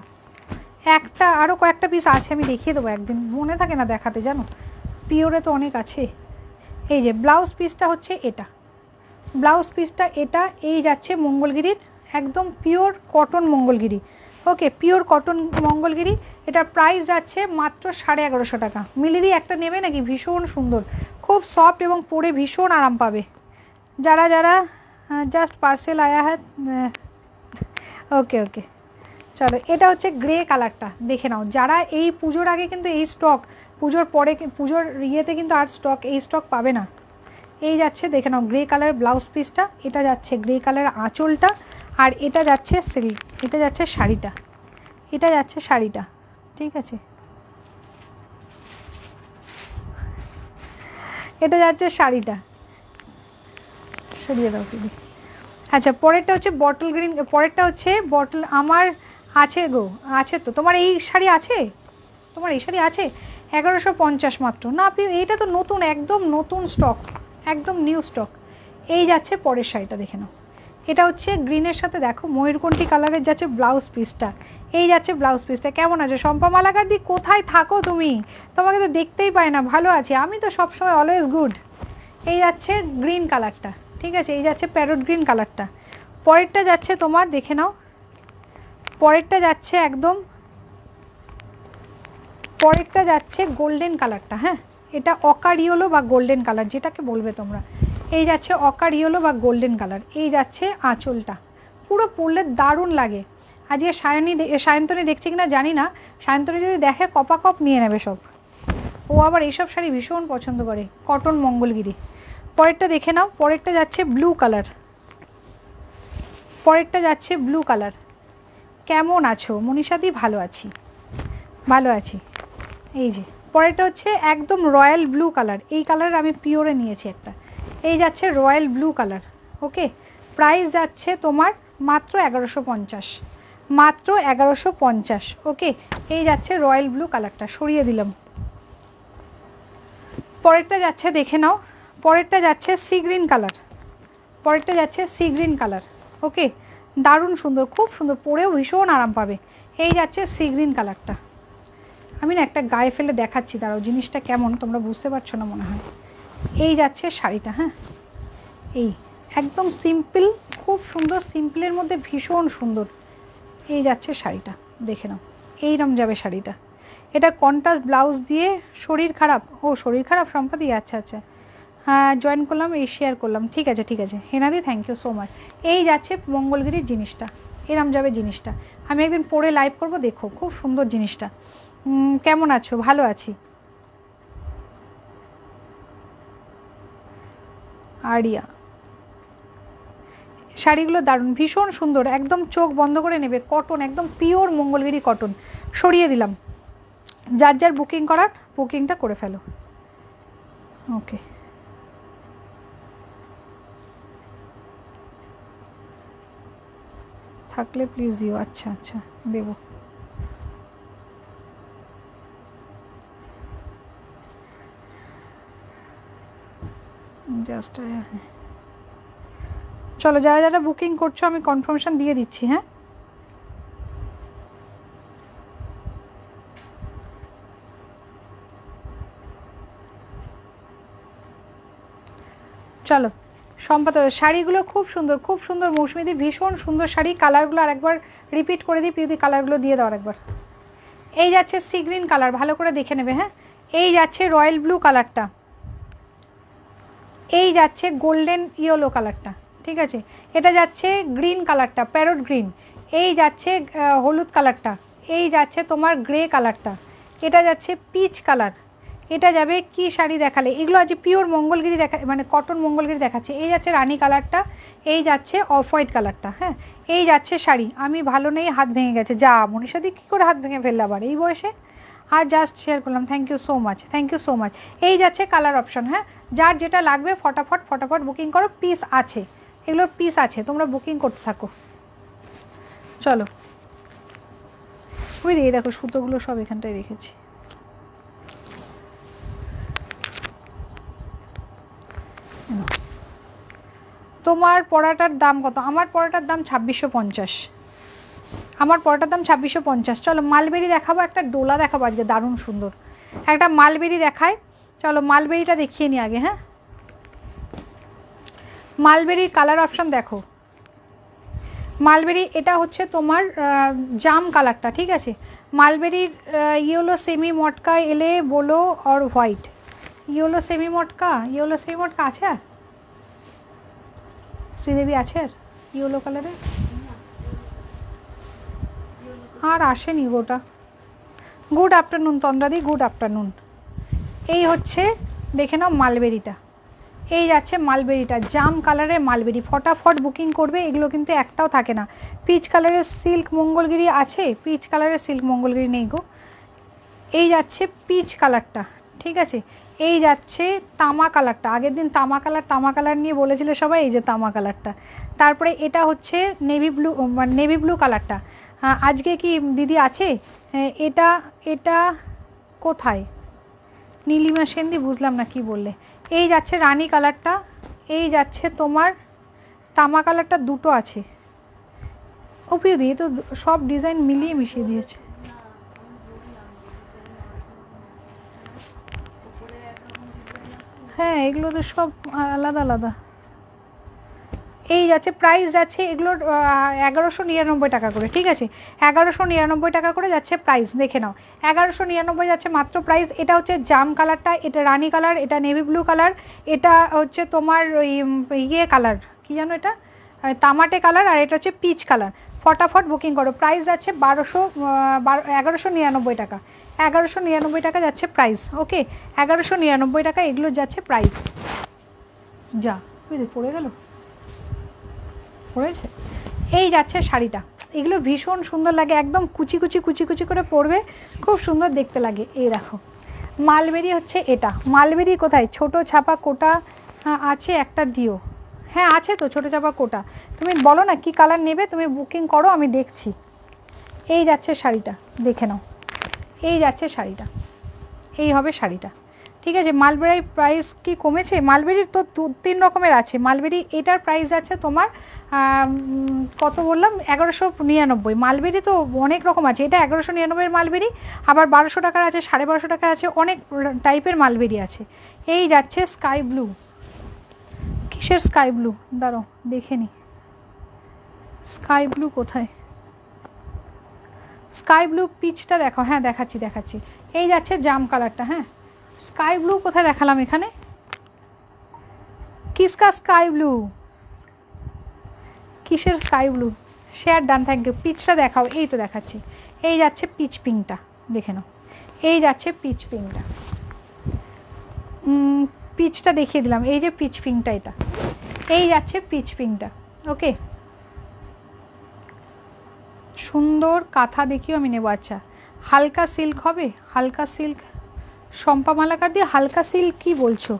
একটা আরও কয়েকটা পিস আছে, আমি দেখিয়ে দেবো একদিন, মনে থাকে না দেখাতে জানো, পিওরে তো অনেক আছে। এই যে ব্লাউজ পিসটা হচ্ছে এটা, ব্লাউজ পিসটা এটা। এই যাচ্ছে মঙ্গলগিরির একদম pure cotton Mangalagiri. Okay pure cotton Mangalagiri, এটা প্রাইস যাচ্ছে মাত্র 1150 টাকা। মিলিদি একটা নেবে নাকি? ভীষণ সুন্দর, খুব সফট এবং পরে ভীষণ আরাম পাবে। যারা যারা জাস্ট পার্সেল আয়া হ্যাঁ। ওকে ওকে চলো। এটা হচ্ছে গ্রে কালারটা দেখে নাও। যারা এই পুজোর আগে কিন্তু এই স্টক পুজোর পরে পুজোর ইয়েতে কিন্তু আর স্টক এই স্টক পাবে না। এই যাচ্ছে দেখে নাও গ্রে কালারের ব্লাউজ পিসটা, এটা যাচ্ছে গ্রে কালারের আঁচলটা, আর এটা যাচ্ছে সিল্ক, এটা যাচ্ছে শাড়িটা, এটা যাচ্ছে শাড়িটা। ঠিক আছে, এটা যাচ্ছে শাড়িটা, সরিয়ে দাও দিদি। আচ্ছা পরেরটা হচ্ছে বটল গ্রিন, পরেরটা হচ্ছে বটল। আমার আছে গো, আছে তো তোমার এই শাড়ি আছে, তোমার এই শাড়ি আছে 1150 মাত্র। না আপনি এইটা তো নতুন, একদম নতুন স্টক, একদম নিউ স্টক। এই যাচ্ছে পরের শাড়িটা দেখে নাও, এটা হচ্ছে গ্রিনের সাথে দেখো ময়ূরকণ্ঠী কালারের যাচ্ছে ব্লাউজ পিসটা। এই যাচ্ছে ব্লাউজ পিসটা। কেমন আছো শম্পা মালাকার দি, কোথায় থাকো তুমি? তোমাকে তো দেখতেই পাই না। ভালো আছি আমি তো সবসময়, অলওয়েজ গুড। এই যাচ্ছে গ্রিন কালারটা, ঠিক আছে, এই যাচ্ছে প্যারট গ্রিন কালারটা। পরেরটা যাচ্ছে তোমার দেখে নাও, পরেরটা যাচ্ছে একদম, পরেরটা যাচ্ছে গোল্ডেন কালারটা। হ্যাঁ, এটা অকার ইয়েলো বা গোল্ডেন কালার যেটাকে বলবে তোমরা। এই যাচ্ছে অকার ইয়েলো বা গোল্ডেন কালার। এই যাচ্ছে আঁচলটা, পুরো পরলে দারুণ লাগে। আজকে সায়ন্তনী দেখছে কিনা জানি না, সায়ন্তনী যদি দেখে কপাকপ নিয়ে নেবে সব। ও আবার এইসব শাড়ি ভীষণ পছন্দ করে, কটন মঙ্গলগিরি। পরেরটা দেখে নাও, পরেরটা যাচ্ছে ব্লু কালার, পরেরটা যাচ্ছে ব্লু কালার। কেমন আছো মনীষাদি? ভালো আছি, ভালো আছি। এই যে পরেরটা হচ্ছে একদম রয়্যাল ব্লু কালার, এই কালার আমি পিওরে নিয়েছি একটা। এই যাচ্ছে royal blue colour. Okay, price যাচ্ছে তোমার মাত্র 1150, মাত্র 1150। ওকে, এই যাচ্ছে রয়্যাল ব্লু কালারটা, সরিয়ে দিলাম। পরেরটা যাচ্ছে দেখে নাও, পরেরটা যাচ্ছে সি গ্রিন কালার, পরেরটা যাচ্ছে সি গ্রিন কালার। ওকে, দারুণ সুন্দর, খুব সুন্দর, পরেও ভীষণ আরাম পাবে। এই যাচ্ছে সি গ্রিন কালারটা। আমি না একটা গায়ে ফেলে দেখাচ্ছি, দাঁড়াও, জিনিসটা কেমন তোমরা বুঝতে পারছো না মনে হয়। এই যাচ্ছে শাড়িটা। হ্যাঁ, এই একদম সিম্পল, খুব সুন্দর, সিম্পলের মধ্যে ভীষণ সুন্দর। এই যাচ্ছে শাড়িটা দেখে নাও, এইরকম যাবে শাড়িটা। এটা কন্ট্রাস্ট ব্লাউজ দিয়ে। শরীর খারাপ? ও শরীর খারাপ সম্পাদি, আচ্ছা আচ্ছা, হ্যাঁ জয়েন করলাম, এই শেয়ার করলাম। ঠিক আছে, ঠিক আছে হেনাদি, থ্যাংক ইউ সো মাচ। এই যাচ্ছে মঙ্গলগিরির জিনিসটা, এরম যাবে জিনিসটা। আমি একদিন পরে লাইভ করব, দেখো খুব সুন্দর জিনিসটা। কেমন আছো? ভালো আছি। আরিয়া, শাড়িগুলো দারুণ, ভীষণ সুন্দর, একদম চোখ বন্ধ করে নেবে। কটন, একদম পিওর মঙ্গলগিরি কটন। সরিয়ে দিলাম। যার যার বুকিং করার বুকিংটা করে ফেলো। ওকে, থাকলে প্লিজ দিও। আচ্ছা আচ্ছা, দেব। জাস্ট চলো, যারা যারা বুকিং করছো আমি কনফার্মেশন দিয়ে দিচ্ছি। হ্যাঁ, চলো। সম্পাদক, শাড়িগুলো খুব সুন্দর, খুব সুন্দর মৌসুমিদি, ভীষণ সুন্দর শাড়ি। কালারগুলো আর একবার রিপিট করে দিই, প্রিয়দি কালারগুলো দিয়ে দাও একবার। এই যাচ্ছে সি গ্রিন কালার, ভালো করে দেখে নেবে। হ্যাঁ, এই যাচ্ছে রয়্যাল ব্লু কালারটা, এই যাচ্ছে গোল্ডেন ইয়েলো কালারটা। ঠিক আছে, এটা যাচ্ছে গ্রিন কালারটা, প্যারট গ্রিন। এই যাচ্ছে হলুদ কালারটা, এই যাচ্ছে তোমার গ্রে কালারটা, এটা যাচ্ছে পিচ কালার। এটা যাবে কি শাড়ি দেখালে, এগুলো আজ পিওর মঙ্গলগিরি দেখা, মানে কটন মঙ্গলগিরি দেখাচ্ছে। এই যাচ্ছে রানী কালারটা, এই যাচ্ছে অফ হোয়াইট কালারটা। হ্যাঁ, এই যাচ্ছে শাড়ি। আমি ভালো নেই, হাত ভেঙে গেছে। যা মনীষাদি, কী করে হাত ভেঙে ফেললে আবার এই বয়সে? আর জাস্ট শেয়ার করলাম, thank you so much, thank you so much. এই যাচ্ছে কালার অপশান। হ্যাঁ, যার যেটা লাগবে ফটাফট ফটাফট বুকিং করো। পিস আছে, এগুলোর পিস আছে, তোমরা বুকিং করতে থাকো। চলো, ওই দিয়ে দেখো সুতোগুলো সব এখানটায় রেখেছি। তোমার পরাটার দাম কত? আমার পরাটার দাম 2650, আমার পরাটার দাম 2650। চলো মালবেরি দেখাবো, একটা ডোলা দেখাবো আজকে, দারুণ সুন্দর একটা মালবেরি দেখায়। চলো মালবেরিটা দেখিয়ে নি আগে। হ্যাঁ, মালবেরির কালার অপশান দেখো, মালবেরি এটা হচ্ছে তোমার জাম কালারটা। ঠিক আছে, মালবেরির ইয়েলো সেমি মটকা এলে বলো, আর হোয়াইট ইয়েলো সেমি মটকা, ইয়েলো সেমি মটকা আছে? আর শ্রীদেবী আছে আর ইয়েলো কালারে? আর আসেনি গোটা। গুড আফটারনুন তন্দ্রাদি, গুড আফটারনুন। এই হচ্ছে দেখে নাও মালবেরিটা, এই যাচ্ছে মালবেরিটা, জাম কালারের মালবেরি, ফটাফট বুকিং করবে। এগুলো কিন্তু একটাও থাকে না। পিচ কালারের সিল্ক মঙ্গলগিরি আছে, পিচ কালারের সিল্ক মঙ্গলগিরি নেই গো। এই যাচ্ছে পিচ কালারটা, ঠিক আছে। এই যাচ্ছে তামা কালারটা, আগের দিন তামা কালার নিয়ে বলেছিল সবাই, এই যে তামা কালারটা। তারপরে এটা হচ্ছে নেভি ব্লু, নেভি ব্লু কালারটা। আজকে কি দিদি আছে? এটা এটা কোথায় নীলিমা সেনদি, বুঝলাম না কি বললে। এই যাচ্ছে রানী কালারটা, এই যাচ্ছে তোমার তামা কালারটা, দুটো আছে। ওপিও দিয়ে তো সব ডিজাইন মিলিয়ে মিশিয়ে দিয়েছে। হ্যাঁ এগুলো তো সব আলাদা আলাদা। এই যাচ্ছে প্রাইস যাচ্ছে এগুলোর 1199 টাকা করে, ঠিক আছে। 1199 টাকা করে যাচ্ছে প্রাইস, দেখে নাও 1199 যাচ্ছে মাত্র প্রাইস। এটা হচ্ছে জাম কালারটা, এটা রানী কালার, এটা নেভি ব্লু কালার, এটা হচ্ছে তোমার ওই ইয়ে কালার কি জানো, এটা তামাটে কালার, আর এটা হচ্ছে পিচ কালার। ফটাফট বুকিং করো। প্রাইস যাচ্ছে 1199 টাকা, 1199 টাকা যাচ্ছে প্রাইস। ওকে 1199 টাকা এগুলো যাচ্ছে প্রাইস। যা পড়ে গেল, পড়েছে। এই যাচ্ছে শাড়িটা, এগুলো ভীষণ সুন্দর লাগে, একদম কুচি কুচি কুচি কুচি করে পরবে, খুব সুন্দর দেখতে লাগে। এই দেখো মালবেরি হচ্ছে এটা। মালবেরি কোথায়? ছোট ছাপা কোটা আছে একটা দিও। হ্যাঁ আছে তো ছোট চাপা কোটা, তুমি বলো না কি কালার নেবে, তুমি বুকিং করো আমি দেখছি। এই যাচ্ছে শাড়িটা, দেখে নাও। এই যাচ্ছে শাড়িটা, এই হবে শাড়িটা, ঠিক আছে। মালবেরির প্রাইস কি কমেছে? মালবেরির তো 2-3 রকমের আছে। মালবেরি এটার প্রাইস আছে তোমার কত বললাম, 1199। মালবেরি তো অনেক রকম আছে, এটা 1199-এর মালবেরি, আবার 1200 টাকার আছে, 1250 টাকা আছে, অনেক টাইপের মালবেরি আছে। এই যাচ্ছে স্কাই ব্লু, কিসের স্কাই ব্লু দাঁড়াও দেখে নি, স্কাই ব্লু কোথায়? স্কাই ব্লু পিচটা দেখো, হ্যাঁ দেখাচ্ছি দেখাচ্ছি। এই যাচ্ছে জাম কালারটা, হ্যাঁ স্কাই ব্লু কোথায় দেখালাম এখানে, কিসকা স্কাই ব্লু, কিসের sky blue, share done, thank you. পিচটা দেখাও, এই তো দেখাচ্ছি। এই যাচ্ছে পিচ পিঙ্কটা, দেখে নাও। এই যাচ্ছে পিচ পিঙ্কটা, পিচটা দেখিয়ে দিলাম, এই যে পিচ পিঙ্কটা এটা। এই যাচ্ছে পিচ পিঙ্কটা, ওকে সুন্দর কাঁথা দেখিও আমি নেবো। আচ্ছা হালকা সিল্ক হবে, হালকা সিল্ক শম্পা মালাকার দিয়ে হালকা সিল্ক কি বলছো।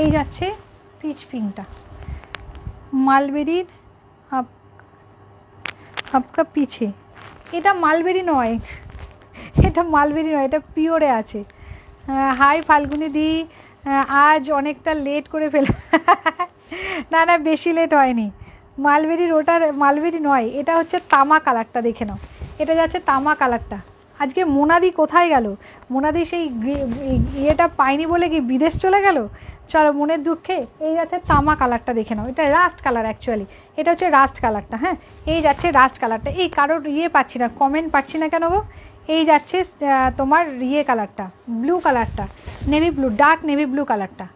এই যাচ্ছে পিচ পিঙ্কটা, মালবেরির আপকা পিছে। এটা মালবেরি নয়, এটা মালবেরি নয়, এটা পিওরে আছে। হাই ফাল্গুনি দি, আজ অনেকটা লেট করে ফেলে। না না বেশি লেট হয়নি, মালবেরির ওটার মালবেরি নয়, এটা হচ্ছে তামা কালারটা, দেখে নাও। এটা যাচ্ছে তামা কালারটা। আজকে মোনাদি কোথায় গেল? মোনাদি সেই ইয়েটা পাইনি বলে কি বিদেশ চলে গেল? চলো মনের দুঃখে। এই যাচ্ছে তামা কালারটা, দেখে নাও। এটা রাস্ট কালার অ্যাকচুয়ালি, এটা হচ্ছে রাস্ট কালারটা, হ্যাঁ এই যাচ্ছে রাস্ট কালারটা। এই কারোর ইয়ে পাচ্ছি না, কমেন্ট পাচ্ছি না কেন গো। এই যাচ্ছে তোমার ইয়ে কালারটা, ব্লু কালারটা, navy blue, dark navy blue কালারটা।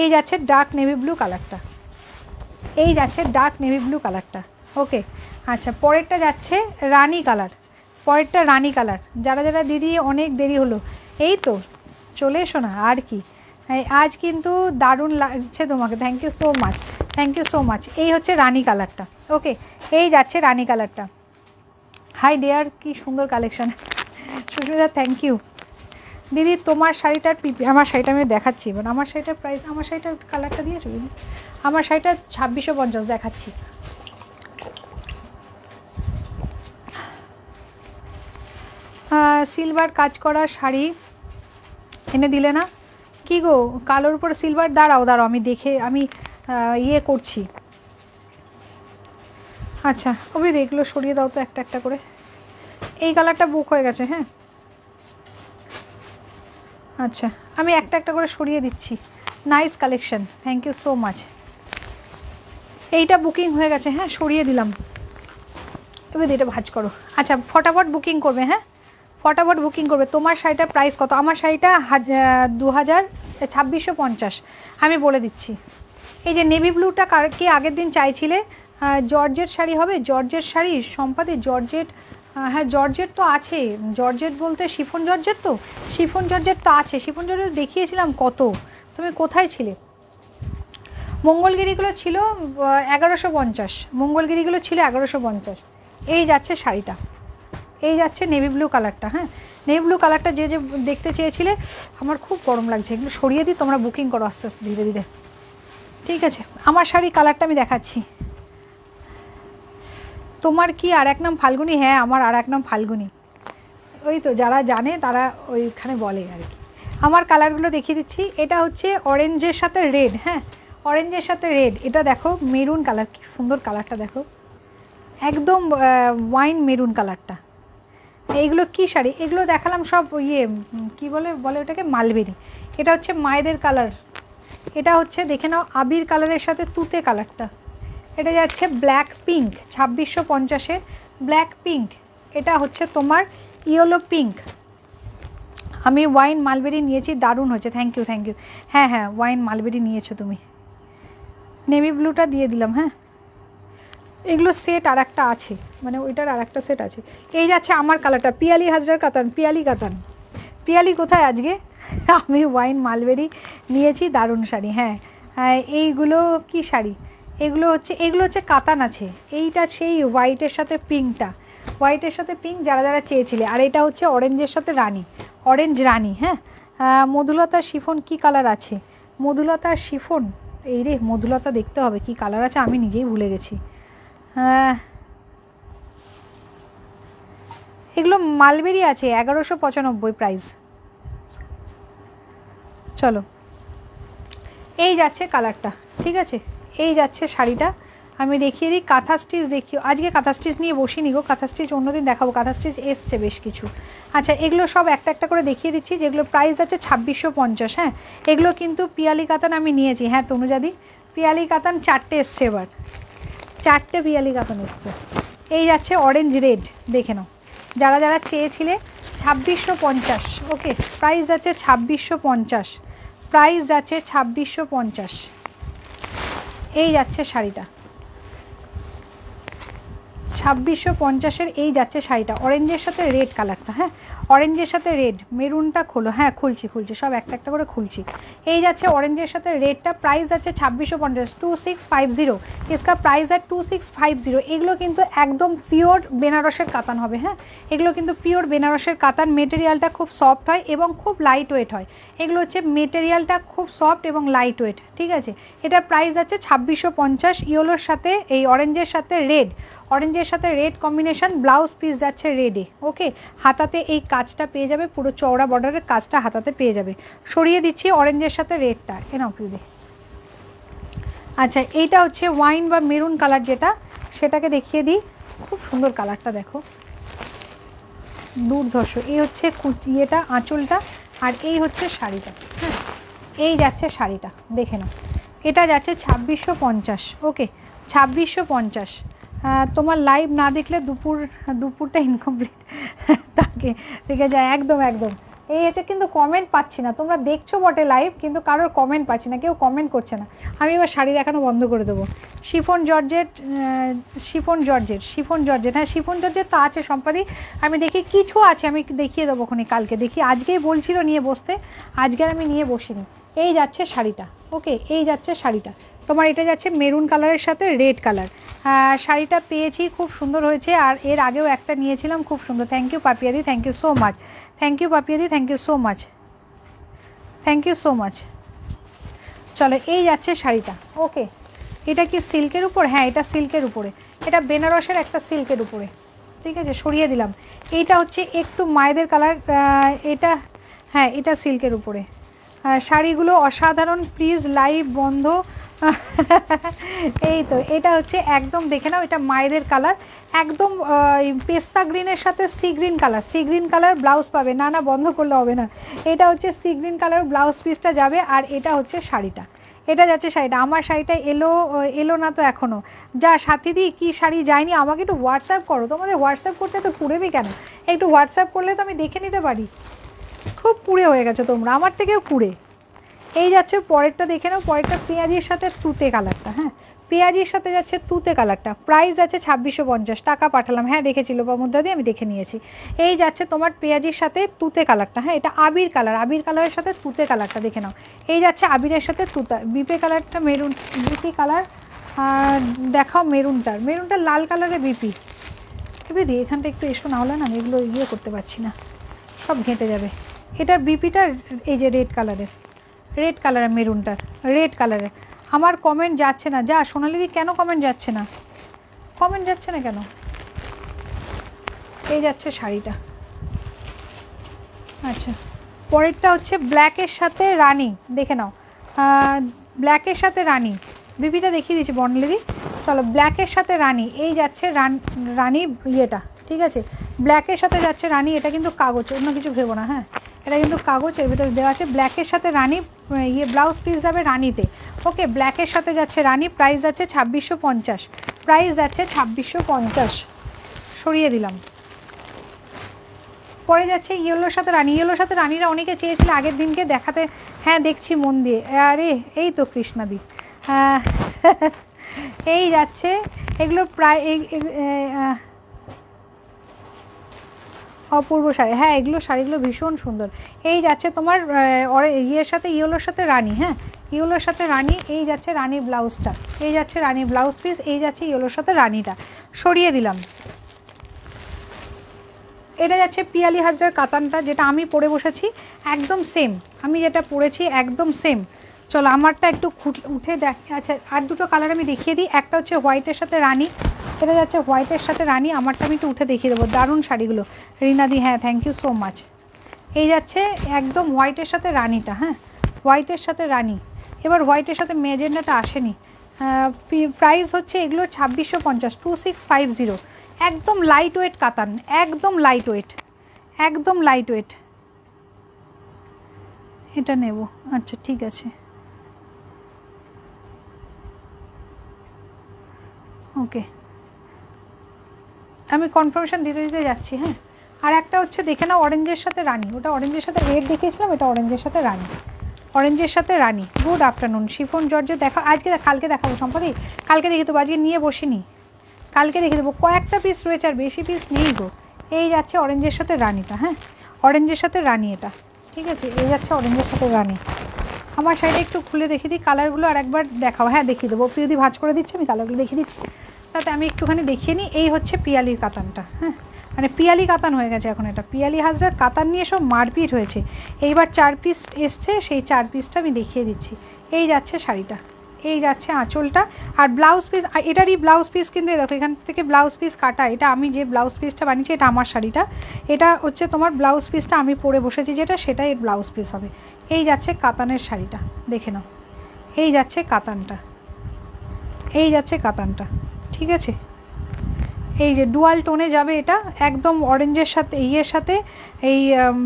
এই যাচ্ছে ডার্ক নেভি ব্লু কালারটা, এই যাচ্ছে ডার্ক নেভি ব্লু কালারটা, ওকে। আচ্ছা পরেরটা যাচ্ছে রানী কালার, পরেরটা রানী কালার। যারা যারা দিদি অনেক দেরি হলো, এই তো চলে এসো না আর কি। আজ কিন্তু দারুণ লাগছে তোমাকে, thank you so much, thank you so much. এই হচ্ছে রানী কালারটা, ওকে। এই যাচ্ছে রানী কালারটা। হাই ডিয়ার, কি সুন্দর কালেকশান সুস্মিতা, থ্যাংক ইউ দিদি। তোমার শাড়িটার পিপি, আমার শাড়িটা আমি দেখাচ্ছি, মানে আমার শাড়িটার প্রাইস, আমার শাড়িটার কালারটা দিয়েছো দিদি। আমার শাড়িটা 2650 দেখাচ্ছি, সিলভার কাজ করা শাড়ি এনে দিলে না কি গো, কালোর উপর সিলভার। দাঁড়াও দাঁড়াও আমি দেখে, আমি ইয়ে করছি। আচ্ছা ওই এগুলো সরিয়ে দাও তো একটা একটা করে। এই কালারটা বুক হয়ে গেছে, হ্যাঁ আচ্ছা আমি একটা একটা করে সরিয়ে দিচ্ছি। Nice collection, thank you so much. এইটা বুকিং হয়ে গেছে, হ্যাঁ সরিয়ে দিলাম। এবার এটা ভাঁজ করো। আচ্ছা ফটাফট বুকিং করবে, হ্যাঁ ফটাফট বুকিং করবে। তোমার শাড়িটার প্রাইস কত? আমার শাড়িটা 2650 আমি বলে দিচ্ছি। এই যে নেভি ব্লুটা কার কি আগের দিন চাইছিলে, জর্জেট শাড়ি হবে, জর্জেট শাড়ি সম্পাদে, জর্জেট हाँ जर्जेट तो आछे, जर्जेट बोलते शिफन जर्जेट तो आछे, शिफन जर्जेट देखिएছিলাম কত, তুমি কোথায় ছিলে? মঙ্গলগিরিগুলো ছিল 1150, মঙ্গলগিরিগুলো ছিল 1150। এই যাচ্ছে শাড়িটা, এই যাচ্ছে নেভি ব্লু কালারটা। হ্যাঁ নেভি ব্লু কালারটা যে যে দেখতে চেয়েছিলে, আমার খুব গরম লাগছে, এগুলো সরিয়ে দিই, তোমরা বুকিং করো আস্তে আস্তে ধীরে ধীরে, ঠিক আছে? আমার শাড়ি কালারটা আমি দেখাচ্ছি। তোমার কি আর এক নাম ফাল্গুনি? হ্যাঁ আমার আর এক নাম ফাল্গুনি, ওই তো যারা জানে তারা ওইখানে বলে আর কি। আমার কালারগুলো দেখিয়ে দিচ্ছি, এটা হচ্ছে অরেঞ্জের সাথে রেড, হ্যাঁ অরেঞ্জের সাথে রেড, এটা দেখো মেরুন কালার, কি সুন্দর কালারটা দেখো, একদম ওয়াইন মেরুন কালারটা। এইগুলো কি শাড়ি? এগুলো দেখালাম সব ইয়ে কি বলে, ওটাকে মালবেরি। এটা হচ্ছে মায়েদের কালার, এটা হচ্ছে দেখে নাও আবির কালারের সাথে তুতে কালারটা। এটা যাচ্ছে ব্ল্যাক পিঙ্ক 2650-এ ব্ল্যাক পিঙ্ক, এটা হচ্ছে তোমার ইয়েলো পিঙ্ক। আমি ওয়াইন মালবেরি নিয়েছি, দারুণ হয়েছে, থ্যাংক ইউ থ্যাংক ইউ। হ্যাঁ হ্যাঁ ওয়াইন মালবেরি নিয়েছো তুমি, নেভি ব্লুটা দিয়ে দিলাম। হ্যাঁ এগুলো সেট আর একটা আছে, মানে ওইটার আর একটা সেট আছে। এই যাচ্ছে আমার কালারটা, পিয়ালি হাজরার কাতান, পিয়ালি কাতান। পিয়ালি কোথায় আজকে? আমি ওয়াইন মালবেরি নিয়েছি, দারুণ শাড়ি। হ্যাঁ হ্যাঁ এইগুলো কি শাড়ি? এগুলো হচ্ছে, কাতান আছে, এইটা সেই হোয়াইটের সাথে পিঙ্কটা, হোয়াইটের সাথে পিঙ্ক যারা যারা চেয়েছিলে। আর এটা হচ্ছে অরেঞ্জের সাথে রানি, অরেঞ্জ রানি। হ্যাঁ মধুলতা শিফন কি কালার আছে? মধুলতা শিফন, এই রে মধুলতা দেখতে হবে কি কালার আছে, আমি নিজেই ভুলে গেছি। এগুলো মালবেরি আছে, 1195 প্রাইস। চলো এই যাচ্ছে কালারটা, ঠিক আছে? এই যাচ্ছে শাড়িটা, আমি দেখিয়ে দিই। কাঁথা স্টিচ দেখিও, আজকে কাঁথা স্টিচ নিয়ে বসিনি গো, কাঁথা স্টিচ অন্যদিন দেখাবো, কাঁথা স্টিচ এসছে বেশ কিছু। আচ্ছা এগুলো সব একটা একটা করে দেখিয়ে দিচ্ছি, যেগুলো প্রাইস আছে 2650। হ্যাঁ এগুলো কিন্তু পিয়ালি কাতান আমি নিয়েছি। হ্যাঁ তনুজাদি পিয়ালি কাতান 4টে এসছে এবার, 4টে পিয়ালি কাতান এসছে। এই যাচ্ছে অরেঞ্জ রেড, দেখে নাও যারা যারা চেয়েছিলে। 2650, ওকে প্রাইস আছে 2650, প্রাইস আছে 2650। এই যাচ্ছে শাড়িটা 2650-এর, এই যাচ্ছে শাড়িটা অরেঞ্জের সাথে রেড কালারটা। হ্যাঁ অরেঞ্জের সাথে রেড, মেরুনটা খোলো। হ্যাঁ খুলছি সব একটা একটা করে খুলছি। এই যাচ্ছে অরেঞ্জের সাথে রেডটা, প্রাইস আছে 2650, 2650। इसका প্রাইস है 2650। এগুলো কিন্তু একদম পিওর বেনারসের কাতান হবে। হ্যাঁ এগুলো কিন্তু পিওর বেনারসের কাতান, মেটেরিয়ালটা খুব সফট হয় এবং খুব লাইট ওয়েট হয়। এগুলো হচ্ছে মেটেরিয়ালটা খুব সফট এবং লাইট ওয়েট, ঠিক আছে? এটার প্রাইস আছে 2650। ইয়েলোর সাথে এই অরেঞ্জের সাথে রেড, অরেঞ্জের সাথে রেড কম্বিনেশান। ব্লাউজ পিস যাচ্ছে রেডে, ওকে হাতাতে এই কাজটা পেয়ে যাবে, পুরো চওড়া বর্ডারের কাজটা হাতাতে পেয়ে যাবে। সরিয়ে দিচ্ছি অরেঞ্জের সাথে রেডটা, এনাও পিঁড়ে। আচ্ছা এইটা হচ্ছে ওয়াইন বা মেরুন কালার, যেটা সেটাকে দেখিয়ে দিই, খুব সুন্দর কালারটা দেখো দুর্ধর্ষ। এই হচ্ছে কুচিয়েটা, আঁচলটা, আর এই হচ্ছে শাড়িটা। হ্যাঁ এই যাচ্ছে শাড়িটা, দেখে নাও। এটা যাচ্ছে 2650, ওকে 2650। তোমার লাইভ না দেখলে দুপুরটা ইনকমপ্লিট থাকে, ঠিক আছে? একদম এই হচ্ছে, কিন্তু কমেন্ট পাচ্ছি না, তোমরা দেখছো বটে লাইভ কিন্তু কারোর কমেন্ট পাচ্ছি না, কেউ কমেন্ট করছে না। আমি এবার শাড়ি দেখানো বন্ধ করে দেবো। শিফন জর্জেট, হ্যাঁ শিফন জর্জেট তো আছে সম্পাদি, আমি দেখি কিছু আছে আমি দেখিয়ে দেবো ওখানে কালকে, দেখি আজকেই বলছিল নিয়ে বসতে, আজকে আর আমি নিয়ে বসিনি। এই যাচ্ছে শাড়িটা, ওকে এই যাচ্ছে শাড়িটা তোমার, এটা যাচ্ছে মেরুন কালারের সাথে রেড কালার। শাড়িটা পেয়েছি, খুব সুন্দর হয়েছে, আর এর আগেও একটা নিয়েছিলাম খুব সুন্দর। থ্যাংক ইউ পাপিয়াদি থ্যাংক ইউ সো মাচ। চলো এই যাচ্ছে শাড়িটা, ওকে এটা কি সিল্কের উপর? হ্যাঁ এটা সিল্কের উপরে, এটা বেনারসের একটা সিল্কের উপরে, ঠিক আছে? সরিয়ে দিলাম। এইটা হচ্ছে একটু মায়েদের কালার, এটা হ্যাঁ এটা সিল্কের উপরে। শাড়িগুলো অসাধারণ, প্লিজ লাইভ বন্ধ। এই তো এটা হচ্ছে একদম দেখে নাও, এটা মায়েদের কালার, একদম পেস্তা গ্রিনের সাথে সি গ্রিন কালার ব্লাউজ পাবে। না বন্ধ করলে হবে না, এটা হচ্ছে সি গ্রিন কালার ব্লাউজ পিসটা যাবে। আর এটা হচ্ছে শাড়িটা, এটা যাচ্ছে শাড়িটা। আমার শাড়িটা এলো না তো এখনও, যা সাথী দিই কি শাড়ি যায়নি আমাকে একটু হোয়াটসঅ্যাপ করো। তোমাদের হোয়াটসঅ্যাপ করতে তো কুড়েবি কেন? একটু হোয়াটসঅ্যাপ করলে তো আমি দেখে নিতে পারি। খুব কুড়ে হয়ে গেছে তোমরা, আমার থেকেও কুড়ে। এই যাচ্ছে পরেরটা, দেখে নাও পরেরটা পেঁয়াজির সাথে তুতে কালারটা। হ্যাঁ পেঁয়াজির সাথে যাচ্ছে তুতে কালারটা। প্রাইস আছে 2650 টাকা পাঠালাম। হ্যাঁ দেখেছি লোপামুদ্রা দিয়ে, আমি দেখে নিয়েছি। এই যাচ্ছে তোমার পেঁয়াজির সাথে তুতে কালারটা। হ্যাঁ এটা আবির কালার, আবির কালারের সাথে তুতে কালারটা দেখে নাও। এই যাচ্ছে আবিরের সাথে তুতা। বিপি কালারটা মেরুন, বিপি কালার আর দেখাও মেরুনটার, মেরুনটা লাল কালারের বিপি। বিপি দিয়ে এখানটা একটু এসো, না হলে না আমি এগুলো ইয়ে করতে পারছি না, সব ঘেঁটে যাবে। এটার বিপিটা এই যে রেড কালারের, রেড কালারের মেরুনটার, রেড কালারের। আমার কমেন্ট যাচ্ছে না, যা সোনালিদি কেন কমেন্ট যাচ্ছে না, কমেন্ট যাচ্ছে না কেন? এই যাচ্ছে শাড়িটা। আচ্ছা পরেরটা হচ্ছে ব্ল্যাকের সাথে রানি, দেখে নাও ব্ল্যাকের সাথে রানি। বিপিটা দেখিয়ে দিচ্ছি বর্ণালিদি, চলো। ব্ল্যাকের সাথে রানি, এই যাচ্ছে রানি ইয়েটা, ঠিক আছে। ব্ল্যাকের সাথে যাচ্ছে রানি, এটা কিন্তু কাগজ, অন্য কিছু ভেবো না। হ্যাঁ এটা কিন্তু কাগজ, এর ভিতরে দেওয়া আছে। ব্ল্যাকের সাথে রানি, ইয়ে ব্লাউজ পিস যাবে রানিতে। ওকে ব্ল্যাকের সাথে যাচ্ছে রানি, প্রাইস যাচ্ছে 2650, প্রাইস যাচ্ছে 2650। সরিয়ে দিলাম। পরে যাচ্ছে ইয়েলোর সাথে রানি। ইয়েলোর সাথে রানিরা অনেকে চেয়েছিল আগের দিনকে দেখাতে, হ্যাঁ দেখছি মন দিয়ে। আরে এই তো কৃষ্ণাদি, এই যাচ্ছে এগুলো প্রায় অপূর্ব শাড়ি। হ্যাঁ এগুলো শাড়িগুলো ভীষণ সুন্দর। এই যাচ্ছে তোমার ইয়ের সাথে, ইয়েলোর সাথে রানি। হ্যাঁ ইয়েলোর সাথে রানি, এই যাচ্ছে রানি ব্লাউজটা, এই যাচ্ছে রানি ব্লাউজ পিস, এই যাচ্ছে ইয়েলোর সাথে রানিটা। সরিয়ে দিলাম। এটা যাচ্ছে পিয়ালি হাজরার কাতানটা, যেটা আমি পরে বসেছি একদম সেম, আমি যেটা পরেছি একদম সেম। চলো আমারটা একটু উঠে দেখ। আচ্ছা আর দুটো কালার আমি দেখিয়ে দিই। একটা হচ্ছে হোয়াইটের সাথে রানি, এটা যাচ্ছে হোয়াইটের সাথে রানি। আমারটা আমি একটু উঠে দেখিয়ে দেবো, দারুণ শাড়িগুলো রিনাদি। হ্যাঁ থ্যাংক ইউ সো মাচ। এই যাচ্ছে একদম হোয়াইটের সাথে রানিটা। হ্যাঁ হোয়াইটের সাথে রানি। এবার হোয়াইটের সাথে মেজেন্ডাটা আসেনি। প্রাইস হচ্ছে এগুলো 2650, 2650। একদম লাইট ওয়েট কাতান, একদম লাইট ওয়েট, একদম লাইট ওয়েট। এটা নেব, আচ্ছা ঠিক আছে ওকে। আমি কনফার্মেশন দিতে দিতে যাচ্ছি। হ্যাঁ আর একটা হচ্ছে দেখে নাও অরেঞ্জের সাথে রানি। ওটা অরেঞ্জের সাথে রেড দেখিয়েছিলাম, এটা অরেঞ্জের সাথে রানি, অরেঞ্জের সাথে রানি। Good afternoon chiffon georgette. দেখা আজকে, কালকে দেখাবো সম্পর্কে, কালকে দেখে দেবো, আজকে নিয়ে বসিনি, কালকে দেখে দেবো। কয়েকটা পিস রয়েছে, আর বেশি পিস নেই গো। এই যাচ্ছে অরেঞ্জের সাথে রানিটা। হ্যাঁ অরেঞ্জের সাথে রানি এটা, ঠিক আছে। এই যাচ্ছে অরেঞ্জের সাথে রানি। আমার শাড়িটা একটু খুলে দেখিয়ে দিই, কালারগুলো আর একবার দেখাও। হ্যাঁ দেখিয়ে দেবো, যদি ভাঁজ করে দিচ্ছে আমি কালারগুলো দেখিয়ে দিচ্ছি, তাতে আমি একটুখানি দেখিয়ে নিই। এই হচ্ছে পিয়ালির কাতানটা। হ্যাঁ মানে পিয়ালি কাতান হয়ে গেছে এখন এটা। পিয়ালি হাজরার কাতান নিয়ে সব মারপিট হয়েছে, এইবার 4 পিস এসছে, সেই 4 পিসটা আমি দেখিয়ে দিচ্ছি। এই যাচ্ছে শাড়িটা, এই যাচ্ছে আঁচলটা আর ব্লাউজ পিস। এটারই ব্লাউজ পিস কিন্তু দেখো, এখান থেকে ব্লাউজ পিস কাটা। এটা আমি যে ব্লাউজ পিসটা বানিয়েছি, এটা আমার শাড়িটা। এটা হচ্ছে তোমার ব্লাউজ পিসটা আমি পরে বসেছি যেটা, সেটাই এর ব্লাউজ পিস হবে। এই যাচ্ছে কাতানের শাড়িটা, দেখে নাও। এই যাচ্ছে কাতানটা, এই যাচ্ছে কাতানটা, ঠিক আছে। এই যে ডুয়াল টোনে যাবে এটা, একদম অরেঞ্জের সাথে ইয়ের সাথে এই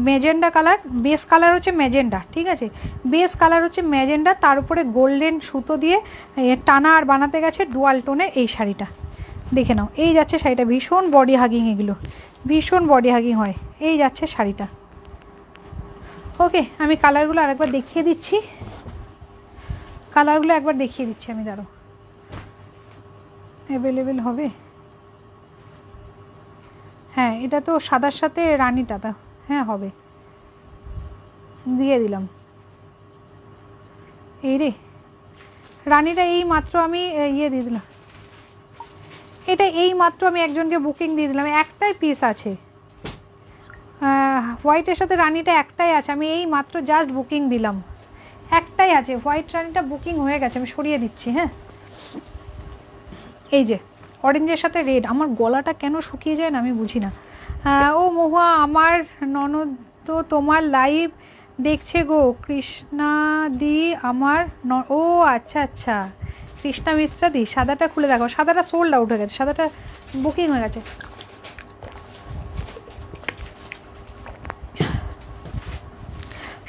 মেজেন্ডা কালার। বেস কালার হচ্ছে মেজেন্ডা, ঠিক আছে। বেস কালার হচ্ছে মেজেন্ডা, তার উপরে গোল্ডেন সুতো দিয়ে টানা আর বানাতে গেছে ডুয়াল টোনে এই শাড়িটা, দেখে নাও। এই যাচ্ছে শাড়িটা, ভীষণ বডি হাগিং, এগুলো ভীষণ বডি হাগিং হয়। এই যাচ্ছে শাড়িটা। ওকে আমি কালারগুলো আরেকবার দেখিয়ে দিচ্ছি, কালারগুলো একবার দেখিয়ে দিচ্ছি আমি, দাঁড়াও। অ্যাভেলেবেল হবে, হ্যাঁ এটা তো সাদার সাথে রানিটা, তা হ্যাঁ হবে, দিয়ে দিলাম। এই রে রানিটা এই মাত্র আমি ইয়ে দিয়ে দিলাম, এটা এই মাত্র আমি একজনকে বুকিং দিয়ে দিলাম। একটাই পিস আছে হোয়াইটের সাথে রানিটা, একটাই আছে, আমি এই মাত্র জাস্ট বুকিং দিলাম, একটাই আছে। হোয়াইট রানিটা বুকিং হয়ে গেছে, আমি সরিয়ে দিচ্ছি। হ্যাঁ এই যে অরেঞ্জের সাথে রেড। আমার গলাটা কেন শুকিয়ে যায় না আমি বুঝি না। ও মহুয়া আমার ননদ তো তোমার লাইভ দেখছে গো কৃষ্ণাদি আমার। ও আচ্ছা আচ্ছা কৃষ্ণা মিত্রাদি। সাদাটা খুলে দেখো, সাদাটা সোল্ড আউট হয়ে গেছে, সাদাটা বুকিং হয়ে গেছে।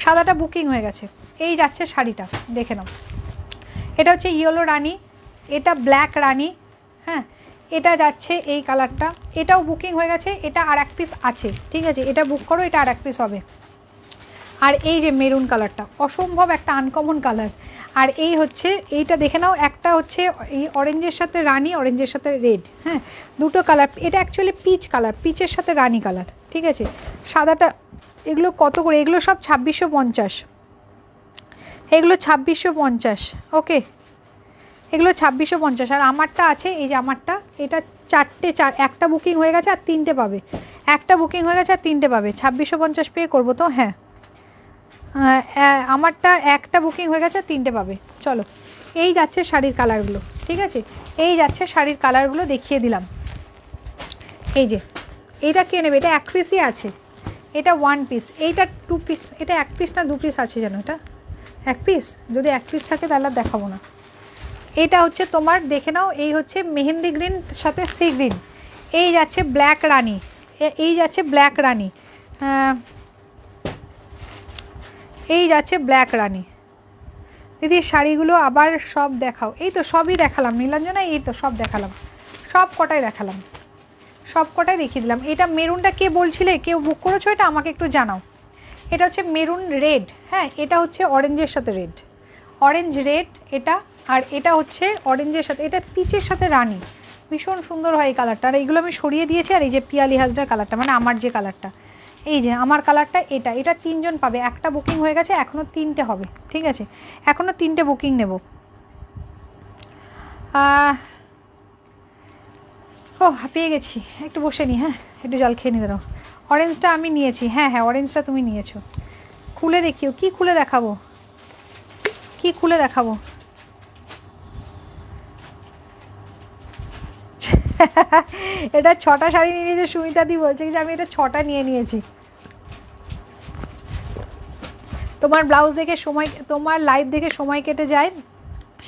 সাদাটা বুকিং হয়ে গেছে। এই যাচ্ছে শাড়িটা, দেখে নাও। এটা হচ্ছে ইয়েলো রানি, এটা ব্ল্যাক রানি। হ্যাঁ এটা যাচ্ছে এই কালারটা, এটাও বুকিং হয়ে গেছে। এটা আর এক পিস আছে, ঠিক আছে। এটা বুক করো, এটা আর এক পিস হবে। और ये मेरुन कलरटा असम्भव एक आनकमन कलर और ये हे ये देखे नाओ एक हे ऑरेंजर साथे रानी ऑरेंजर साथे रेड। हाँ दुटो कलर ये एक्चुअली पीच कलर पीचर साथे रानी कलर ठीक है। सादाटा एगुलो कत करे एगुलो सब 2650 एगुलो 2650 ओके एगुलो 2650 और आमारटा आछे एई जे आमारटा एटा चारटे चार एक बुकिंग हो गेछे आर तीनटे पाबे एक बुकिंग हो गेछे आर तीनटे पाबे 2650 पे करब तो। हाँ आमारटा एक बुकिंग हो गेछे आर तीनटे पाबे। चलो एई जाच्छे शाड़िर कालारगुलो ठीक आछे एई जाच्छे शाड़िर कालारगुलो देखिए दिलाम। एई जे एटा किने नेबे एटा एक पिसई आछे एटा one piece Etah to piss एटा एक पिस ना दो पिस आछे जानो एटा एक पिस जो एक पिस थाके ताहले देखाबो ना। এটা হচ্ছে তোমার দেখে নাও এই হচ্ছে মেহেন্দি গ্রিন সাথে সি গ্রিন এই যাচ্ছে ব্ল্যাক রানী এই যাচ্ছে ব্ল্যাক রানী এই যাচ্ছে ব্ল্যাক রানী। দিদি শাড়িগুলো আবার সব দেখাও। এই তো সবই দেখালাম নীলাঞ্জনা এই তো সব দেখালাম সব কটাই দেখিয়ে দিলাম। এটা মেরুনটা কে বলছিলে কেউ বুক করেছো এটা আমাকে একটু জানাও। এটা হচ্ছে মেরুন রেড। হ্যাঁ এটা হচ্ছে অরেঞ্জের সাথে রেড অরেঞ্জ রেড এটা और এটা হচ্ছে অরেঞ্জের সাথে এটা পিচের সাথে রানী ভীষণ সুন্দর হয় এই কালারটা। আর এইগুলো আমি সরিয়ে দিয়েছি আর এই যে পিয়ালি হাজরা কালারটা মানে আমার যে কালারটা এই যে আমার কালারটা এটা এটা তিনজন পাবে একটা বুকিং হয়ে গেছে এখনো তিনটে হবে ঠিক আছে এখনো তিনটে বুকিং নেব। ও হাঁপিয়ে গেছি একটু বসে নি। হ্যাঁ একটু জল খেয়ে নিয়ে দাঁড়াও। অরেঞ্জটা আমি নিয়েছি। হ্যাঁ হ্যাঁ অরেঞ্জটা তুমি নিয়েছো। খুলে দেখিও কি খুলে দেখাবো এটা ছটা শাড়ি নিয়ে নিয়েছে সুমিতা দি বলছে যে আমি এটা ছটা নিয়ে নিয়েছি। তোমার ব্লাউজ দেখে সময় তোমার লাইভ দেখে সময় কেটে যায়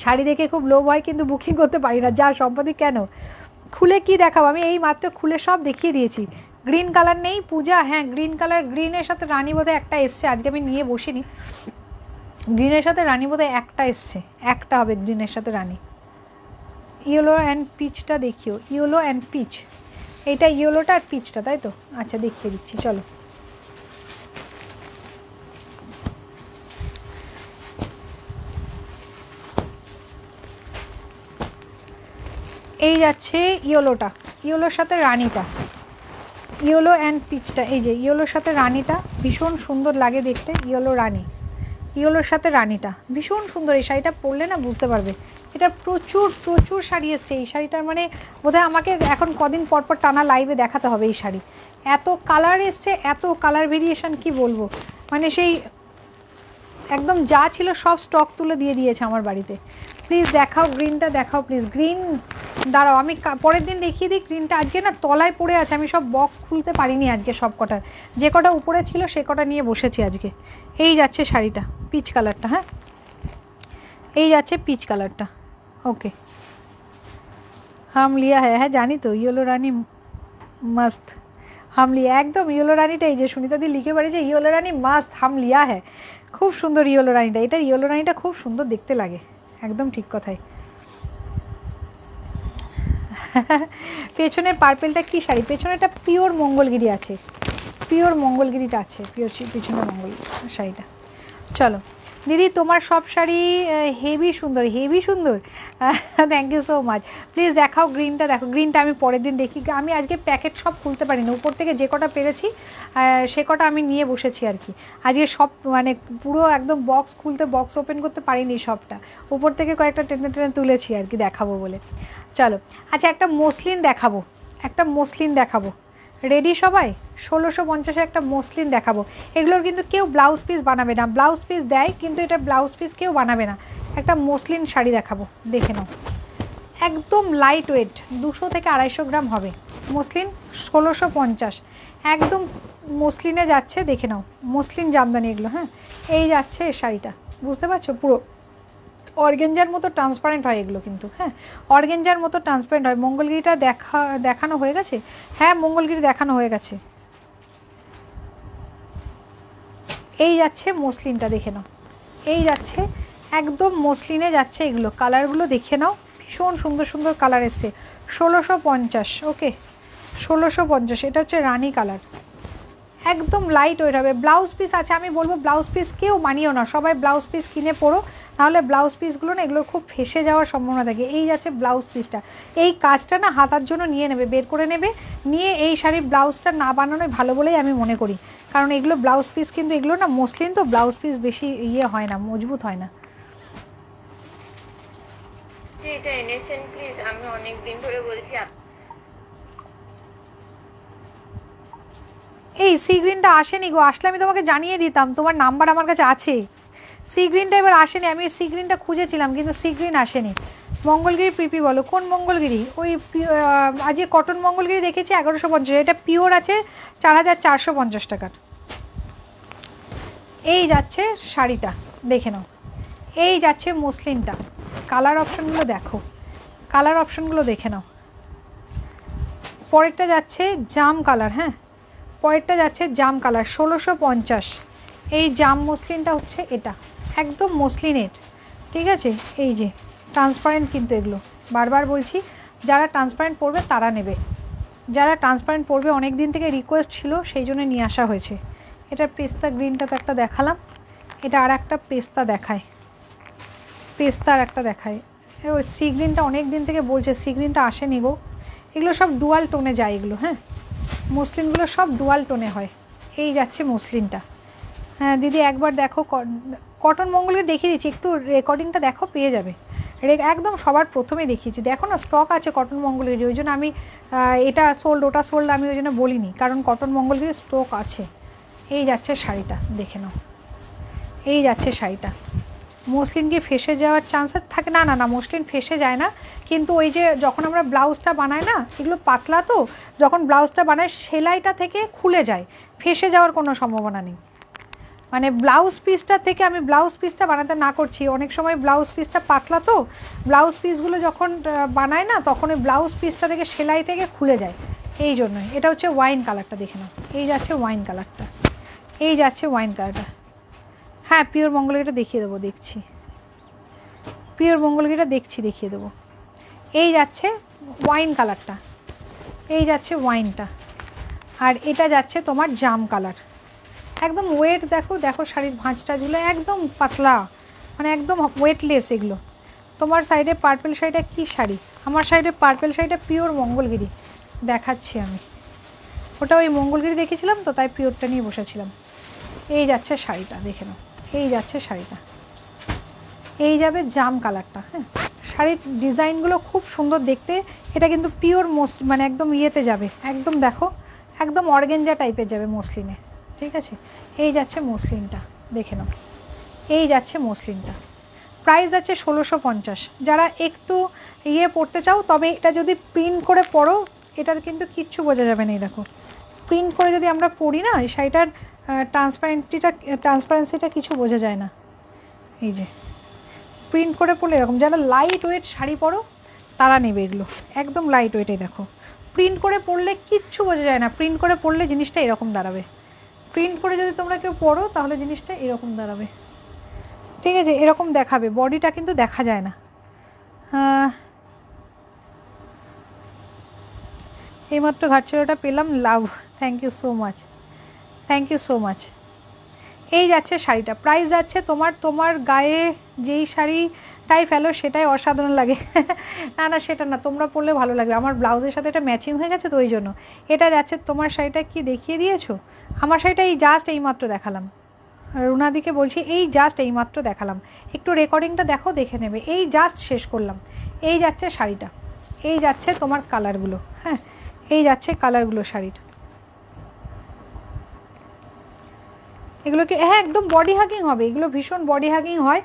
শাড়ি দেখে খুব লোভ হয় কিন্তু বুকিং করতে পারি না যা সম্পাদিক কেন খুলে কি দেখাবো আমি এই মাত্র খুলে সব দেখিয়ে দিয়েছি। গ্রিন কালার নেই পূজা? হ্যাঁ গ্রিন কালার গ্রিনের সাথে রানী বোধহয় একটা এসছে আজকে আমি নিয়ে বসিনি গ্রিনের সাথে রানী বোধহয় একটা এসছে একটা হবে গ্রিনের সাথে রানী। ইয়েলো অ্যান্ড পিচটা দেখিও ইয়েলো অ্যান্ড পিচ এটা ইয়েলোটা আর পিচটা তাই তো আচ্ছা দেখিয়ে দিচ্ছি চলো। এই যাচ্ছে ইয়েলোটা ইয়েলোর সাথে রানীটা ইয়েলো অ্যান্ড পিচটা এই যে ইয়েলোর সাথে রানীটা ভীষণ সুন্দর লাগে দেখতে ইয়েলো রানী ইয়েলোর সাথে রানীটা ভীষণ সুন্দর এই শাড়িটা পরলে না বুঝতে পারবে। এটা প্রচুর প্রচুর শাড়ি এসছে এই শাড়িটার মানে বোধহয় আমাকে এখন কদিন পরপর টানা লাইভে দেখাতে হবে এই শাড়ি এত কালার এসছে এত কালার ভেরিয়েশান কি বলবো মানে সেই একদম যা ছিল সব স্টক তুলে দিয়ে দিয়েছে আমার বাড়িতে। প্লিজ দেখাও গ্রিনটা দেখাও প্লিজ গ্রিন দাঁড়াও আমি পরের দিন দেখিয়ে দিই গ্রিনটা আজকে না তলায় পড়ে আছে আমি সব বক্স খুলতে পারিনি আজকে সব কটার যে কটা উপরে ছিল সে কটা নিয়ে বসেছি আজকে। এই যাচ্ছে শাড়িটা পিচ কালারটা। হ্যাঁ এই যাচ্ছে পিচ কালারটা ओके हम लिया है जानी तो येलो रानी मस्त हम लिया एकदम येलो रानीटाई जो सुनीता दी लिखे पड़े येलो रानी मस्त हम लिया है खूब सुंदर येलो रानीटा खूब सुंदर देखते लागे एकदम ठीक कथाई। पेছনে পার্পলটা কি শাড়ি পেছনেটা পিওর মঙ্গলগিরিটা আছে পিওর পেছনে মঙ্গল শাড়িটা। চলো दीदी तुम्हार सब शाड़ी हेवी सुंदर thank you so much please देखाओ ग्रीनटा देखो ग्रीनटा आमी परेर दिन देखी आमी आज के पैकेट सब खुलते पारिनी ऊपर थेके जे कटा पेरेछि से कटा आमी निये बसेछि आर कि आज के सब माने पुरो एकदम बक्स खुलते बक्स ओपेन करते पारिनी सबटा ऊपर थेके कयेकटा टेने टेने तुलेछि आर कि देखाबो बोले। चलो अच्छा एक मसलिन देखाबो रेडी सबाई 1650 एक मसलिन देखो एगलोर क्योंकि क्यों ब्लाउज पिस बनाबे ना ब्लाउज पिस देय क्योंकि ये ब्लाउज पिस क्यों बनाबे ना एक मसलिन शाड़ी देखो देखे नाओ एकदम लाइट वेट 200 थेके 250 ग्राम होबे मसलिन 1650 एकदम मसलिने जाच्छे देखे नाओ मसलिन जामदानी एगलो। हाँ ये जाच्छे शाड़ीटा बुझते पारछो पुरो ऑर्गेंजार मतो ट्रांसपारेंट है एगुलो किन्तु। हाँ ऑर्गेंजार मतो ट्रांसपारेंट है मंगलगिरिटा देखानो हो गेछे। हाँ मंगलगिरि देखानो हो गेछे एई जाच्छे मसलिनटा देखे नाओ एई जाच्छे एकदम मसलिने जाच्छे एगुलो कालारगुलो देखे नाओ भीषण सुंदर सुंदर कालार एसेछे 1650 ओके 1650 एटा होच्छे रानी कालार एकदम लाइट ओइभाबे ब्लाउज पिस आछे आमी बोलबो ब्लाउज पिस केउ मानियो ना सबाई ब्लाउज पिस किने पोरो नाहले ब्लाउज पिसगुलो ना एगुलो खूब फेसे जाओयार सम्भावना थाके। एई जाच्छे ब्लाउज पिसटा एई काजटा ना हातार जोन्नो निये नेबे बेर करे नेबे निये एई शाड़ी ब्लाउजटा ना बानानोई भालो बोलेई आमी मने करी कारण एगुलो ब्लाउज पिस किन्तु एगुलो ना मसलिन तो ब्लाउज पिस बेशी इये हय ना मजबूत हय ना। এটা এনেছেন প্লিজ আমি অনেক দিন ধরে বলছি এই সি গ্রিনটা আসেনি গো আসলে আমি তোমাকে জানিয়ে দিতাম তোমার নাম্বার আমার কাছে আছে। সি গ্রিনটা এবার আসেনি আমি সি গ্রিনটা খুঁজেছিলাম কিন্তু সি গ্রিন আসেনি। মঙ্গলগিরি পিপি বলো কোন মঙ্গলগিরি ওই আজ এই কটন মঙ্গলগিরি দেখেছি 1150 এটা পিওর আছে 4450 টাকা। এই যাচ্ছে শাড়িটা দেখে নাও এই যাচ্ছে মসলিনটা कलर अपशनगुलो देखो कलर अपशनगुलो देखे नाओ परेरटा जाच्छे जाम कलर हाँ परेरटा जाच्छे जाम कलर 1650 एई जाम मसलिनटा होच्छे एटा एकदम मसलिनेर ठीक आछे। एई जे ट्रांसपारेंट किन्तु एगुलो बार बार बोलछी जारा ट्रांसपारेंट पोरबे तारा नेबे जारा ट्रांसपारेंट पोरबे अनेक दिन थेके रिक्वेस्ट छिलो सेई जोन्नो निये आसा होयेछे। एटार पेस्ता ग्रीनटा तो एकटा देखालाम एटा आरेकटा पेस्ता देखाय पेस्तार एक देखा सी ग्रीन अनेक दिन थे बोल सी ग्रीन आसेनी गो एगो सब डुआल टोने जाए यो हाँ मुसलिनगुलो सब डुआल टोने है यही जाच्छे मुसलिनटा। हाँ दीदी एक बार देखो कटन मंगल देखिए दीची एकटू रेकर्डिंग देखो पे जाबे एकदम सबार प्रथमे देखिए देखो ना स्टक आछे कटन मंगलगिरि ओइजोन्नो आमी एटा सोल्ड ओटा सोल्ड आमी ओइजोन्नो बोलिनी कारण कटन मंगलगिरि स्टक आछे। एई जाच्छे शाड़ीटा देखे नाओ एई जाच्छे शाड़ीटा मसलिन की फेसे जावर चान्स थके ना ना ना मसलिन फेसे जाए ना किन्तु ओई जे जखन आमरा ब्लाउजटा बनाई ना एगुलो पातला तो जखन ब्लाउजटा बनाई सेलाइटा थेके खुले जाए फेसे जावर कोनो सम्भावना नेई माने ब्लाउज पिसटा थेके आमी ब्लाउज पिसटा बनाते ना करछि अनेक समय ब्लाउज पिसटा पातला तो ब्लाउज पिसगुलो जखन बनाई ना तखन ओई ब्लाउज पिसटा थेके सेलाई थेके खुले जाए एई जोन्नोई एटा होच्छे वाइन कालारटा देखे नाओ एई जाच्छे वाइन कालारटा एई जाच्छे वाइन कालारटा। हाँ पियोर मंगलगिरिटा देखिए देव देखी पियोर मंगलगिरिटा देखी देखिए देव यही जाच्छे वाइन कलरटा यही जाच्छे वाइनटा और एटा जाच्छे तोमार जाम कलर एकदम वेट देखो देखो शाड़ीर भाँजटागुलो एकदम पतला माने एकदम वेटलेस एगुलो तोमार साइडे पार्पल शाड़ीटा कि शाड़ी आमार साइडे पार्पल शाड़ीटा पियोर मंगलगिरि देखाच्छि आमि ओटा ओई मंगलगिरि देखेछिलाम तो ताई पियोरटा निये बसेछिलाम। एई जाच्छे शाड़ीटा देखे नाओ এই যাচ্ছে শাড়িটা এই যাবে জাম কালারটা। হ্যাঁ শাড়ির ডিজাইনগুলো খুব সুন্দর দেখতে এটা কিন্তু পিওর মানে একদম ইয়েতে যাবে একদম দেখো একদম অর্গানজা টাইপের যাবে মসলিনে ঠিক আছে। এই যাচ্ছে মসলিনটা দেখে নাও এই যাচ্ছে মসলিনটা প্রাইস আছে 1650 যারা একটু ইয়ে পড়তে চাও তবে এটা যদি প্রিন্ট করে পড়ো এটার কিন্তু কিচ্ছু বোঝা যাবে না দেখো প্রিন্ট করে যদি আমরা পড়ি না এই শাড়িটার ट्रांसपारेंसिटा किछु बोझा जाए ना ये प्रिंट करे पड़े एरकम जारा लाइट वेट शाड़ी परो तारा नेबे एगुलो एकदम लाइट वेटे देखो प्रिंट करे पड़ले किच्छु बोझा जाए ना प्रिंट करे पड़ले जिनिसटा एरकम दाड़ाबे प्रिंट करे जोदि तोमरा केउ परो ताहले जिनिसटा एरकम दाड़ाबे ठीक आछे एरकम देखाबे बडिटा किन्तु देखा जाए ना। এইমাত্র ঘাটছড়াটা পেলাম লাভ थैंक यू सो माच थैंक यू सो माच। এই যাচ্ছে শাড়িটা প্রাইস যাচ্ছে তোমার তোমার গায়ে যেই শাড়িটাই ফেলো সেটাই অসাধারণ লাগে না না সেটা না তোমরা পরলে ভালো লাগবে আমার ব্লাউজের সাথে এটা ম্যাচিং হয়ে গেছে তো ওই জন্য এটা যাচ্ছে তোমার শাড়িটা কি দেখিয়ে দিয়েছো আমার শাড়িটা এই জাস্ট এইমাত্র দেখালাম রুনাদিকে বলছি এই জাস্ট এইমাত্র দেখালাম একটু রেকর্ডিংটা দেখো দেখে নেবে এই জাস্ট শেষ করলাম। এই যাচ্ছে শাড়িটা এই যাচ্ছে তোমার কালারগুলো হ্যাঁ এই যাচ্ছে কালারগুলো শাড়িটা एगुलो के हाँ एकदम बडी हागिंग होबे एगुलो भीषण बडी हागिंग हय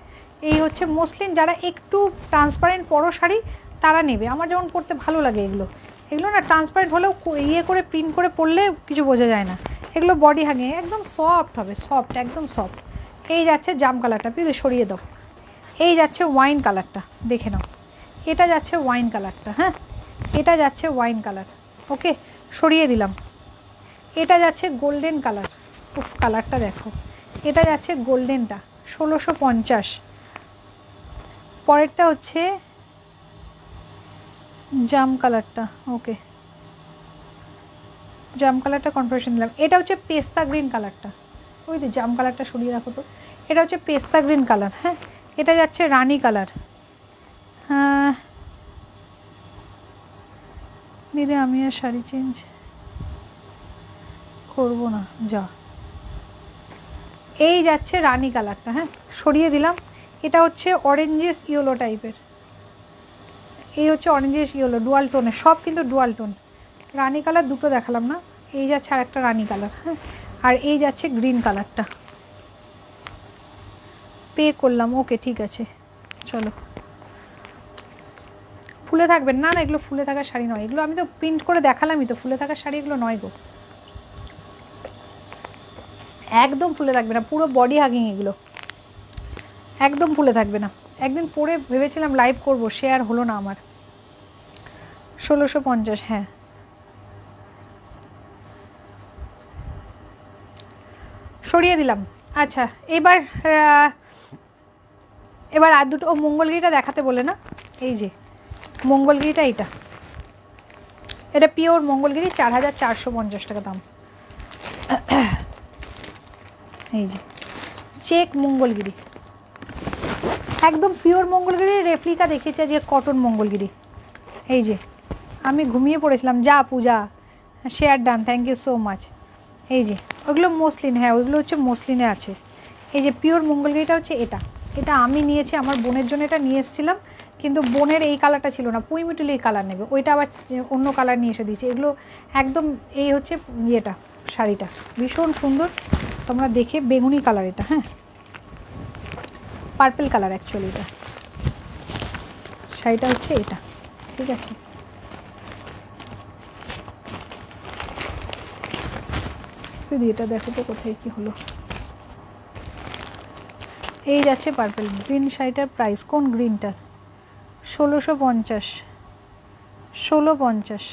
एई होच्छे मसलिन जारा एकटू ट्रांसपारेंट परो शाड़ी तारा नेबे आमार जेमन पड़ते भालो लागे एगुलो एगुलो ना ट्रांसपारेंट होलेओ इये करे प्रिंट करे पड़ले किछु बोझा जाय ना एगुलो बडी हागिंग एकदम सफ्ट होबे सफ्ट एकदम सफ्ट। एई जाच्छे जाम कालारटा पिछे सरिये दाओ एई जाच्छे वाइन कालारटा देखे नाओ एटा जाच्छे वाइन कालारटा हाँ एटा जाच्छे वाइन कालार ओके सरिये दिलाम एटा जाच्छे गोल्डेन कालार उफ कलरटा देखो एटा जाच्छे गोल्डेनटा 1650 परेरटा होच्छे जाम कलरटा ओके जाम कलर कन्ट्रास्टेशन दिलाम एटा होच्छे पेस्ता ग्रीन कलर ओई तो जाम कलर सरिए रखो तो एटा होच्छे पेस्ता ग्रीन कलर। हाँ एटा जाच्छे रानी कलर। हाँ दीदी आमी आर शाड़ी चेंज करबो ना जा ए जाच्छे रानी कलर। हाँ सरिए दिलाम एटा होच्छे ऑरेंजेस येलो टाइपेर ये होच्छे ऑरेंजेस येलो डुआल टोन सब किन्तु डुआल टोन रानी कलर दुटो देखालाम ना ये जाच्छे आरेकटा रानी कलर। हाँ और ये जाच्छे ग्रीन कलरटा पे करलाम ओके ठीक आछे चलो फुले थाकबे ना ना एगुलो फुले थाका शाड़ी नय एगुलो आमी तो प्रिंट करे देखालामई तो फुले थाका शाड़ी एगुलो नय गो एकदम फुले थाकबे ना पुरो बडी हागिंग एगुलो एकदम फुले थाकबे ना। एक दिन पड़े भेवेछिलाम लाइव करब शेयर हलो ना आमार 1650। हाँ सरिए दिलाम। अच्छा एबार एबार आर दुटो मंगलगिरिटा देखाते बोले ना एई जे मंगलगिरिटा एटा एटा पियोर मंगलगिरि 4450 टाका दाम एई जे चेक मंगलगिरि एकदम पियोर मंगलगिरि रेप्लिका देखिए जे कटन मंगलगिरि एई जे आमी घुमिए पड़ेछिलाम जा Puja share don thank you so much. এই যে ওগুলো মসলিন। হ্যাঁ ওগুলো হচ্ছে মসলিনে আছে। এই যে পিওর মঙ্গলগিরিটা হচ্ছে এটা এটা আমি নিয়েছি আমার বোনের জন্য এটা নিয়ে এসেছিলাম কিন্তু বোনের এই কালারটা ছিল না পুঁইমিটুলি এই কালার নেবে ওইটা আবার অন্য কালার নিয়ে এসে দিয়েছি এগুলো একদম এই হচ্ছে ইয়েটা শাড়িটা ভীষণ সুন্দর তোমরা দেখে বেগুনি কালার এটা। হ্যাঁ পার্পল কালার অ্যাকচুয়ালি এটা শাড়িটা হচ্ছে এটা ঠিক আছে। दीदी ये देखो तो कथाय कि हलो ये जाच्छे पार्पल ग्रीन शाड़ीटार प्राइस कौन ग्रीनटार 1650 1650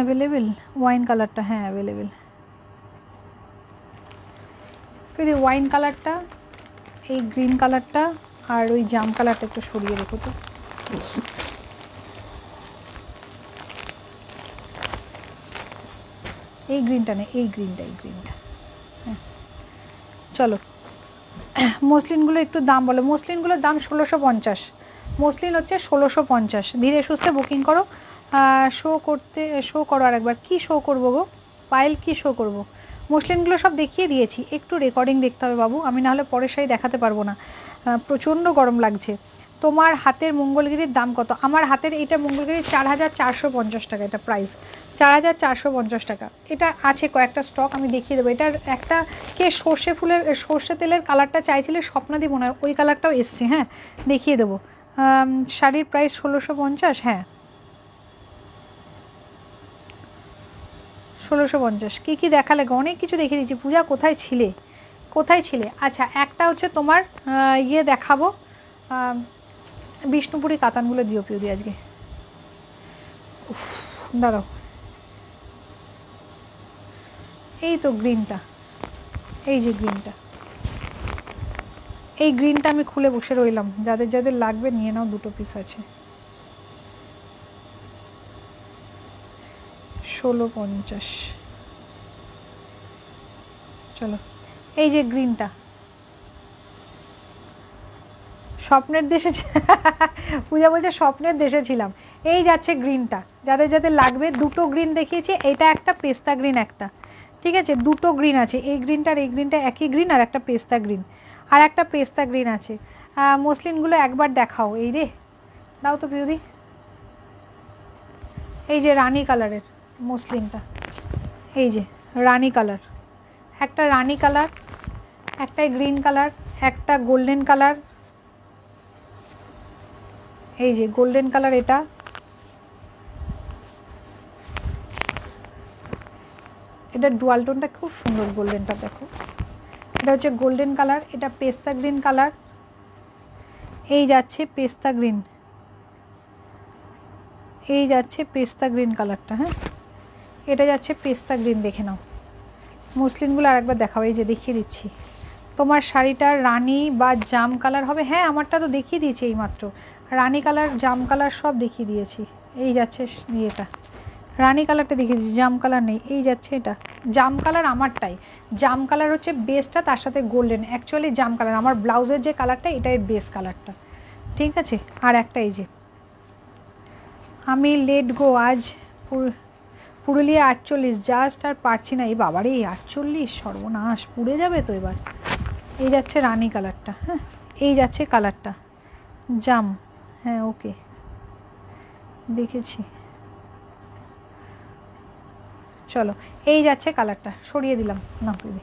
अवेलेबल वाइन कलर। हाँ अवेलेबल दीदी वाइन कलर ग्रीन कलर और वो जाम कलर एक सरिए रखो तो এই গ্রিনটা না এই গ্রিনটা এই গ্রিনটা। হ্যাঁ চলো মসলিনগুলো একটু দাম বলো মসলিনগুলোর দাম 1650 মসলিন হচ্ছে 1650 ধীরে সুস্থে বুকিং করো শো করো আর একবার কি শো করবো গো পাইল কি শো করবো মসলিনগুলো সব দেখিয়ে দিয়েছি একটু রেকর্ডিং দেখতে হবে বাবু আমি না হলে পরে সেই দেখাতে পারবো না প্রচণ্ড গরম লাগছে। তোমার হাতের মঙ্গলগিরির দাম কত আমার হাতের এইটা মঙ্গলগিরি 4450 টাকা এটা প্রাইস 4450 টাকা এটা আছে কয়েকটা স্টক আমি দেখিয়ে দেবো এটার একটা কে সর্ষে ফুলের সর্ষে তেলের কালারটা চাইছিলে স্বপ্নাদি মনে হয় ওই কালারটাও এসছে। হ্যাঁ দেখিয়ে দেবো শাড়ির প্রাইস 1650। হ্যাঁ 1650 কী কী দেখালে অনেক কিছু দেখিয়ে দিচ্ছি পূজা কোথায় ছিলে আচ্ছা একটা হচ্ছে তোমার ইয়ে দেখাবো বিষ্ণুপুরি কাতানগুলো দিও পিওদি আজকে দাঁড়াও এই তো গ্রিনটা এই যে গ্রিনটা এই গ্রিনটা আমি খুলে বসে রইলাম যাদের যাদের লাগবে নিয়ে নাও দুটো পিস আছে 1650 চলো এই যে গ্রিনটা স্বপ্নের দেশে পূজা বলছে স্বপ্নের দেশে ছিলাম এই যাচ্ছে গ্রিনটা যাদের যাদের লাগবে দুটো গ্রিন দেখিয়েছি এটা একটা পেস্তা গ্রিন একটা ঠিক আছে দুটো গ্রিন আছে এই গ্রিনটার এই গ্রিনটা একই গ্রিন আর একটা পেস্তা গ্রিন আছে মসলিনগুলো একবার দেখাও এই রে দাও তো পিউদি এই যে রানী কালারের মসলিনটা এই যে রানী কালার একটা রানী কালার একটা গ্রিন কালার একটা গোল্ডেন কালার এই যে গোল্ডেন কালার এটা এটা ডুয়াল টোনটা খুব সুন্দর গোল্ডেনটা দেখো এটা হচ্ছে গোল্ডেন কালার এটা পেস্তা গ্রিন কালার এই যাচ্ছে পেস্তা গ্রিন কালারটা। হ্যাঁ এটা যাচ্ছে পেস্তা গ্রিন দেখে নাও মসলিনগুলো আরেকবার দেখাও এই যে দেখিয়ে দিচ্ছি তোমার শাড়িটা রানী বা জাম কালার হবে। হ্যাঁ আমারটা তো দেখিয়ে দিয়েছি এইমাত্র রানী কালার জাম কালার সব দেখিয়ে দিয়েছি এই যাচ্ছে এটা রানী কালারটা দেখেছি, জাম কালার নেই, এই যাচ্ছে এটা জাম কালার আমারটাই। জাম কালার হচ্ছে বেসটা, তার সাথে গোল্ডেন। অ্যাকচুয়ালি জাম কালার আমার ব্লাউজের যে কালারটা এটাই বেস কালারটা, ঠিক আছে। আর একটা এই যে আমি লেট গো আজ পুরুলিয়া 48 জাস্ট আর পারছি না। এই বাবার এই 48 সর্বনাশ, পুড়ে যাবে তো। এবার এই যাচ্ছে রানী কালারটা, হ্যাঁ এই যাচ্ছে কালারটা জাম, হ্যাঁ ওকে দেখেছি। चलो এই যাচ্ছে কালারটা, সরিয়ে দিলাম না দিদি।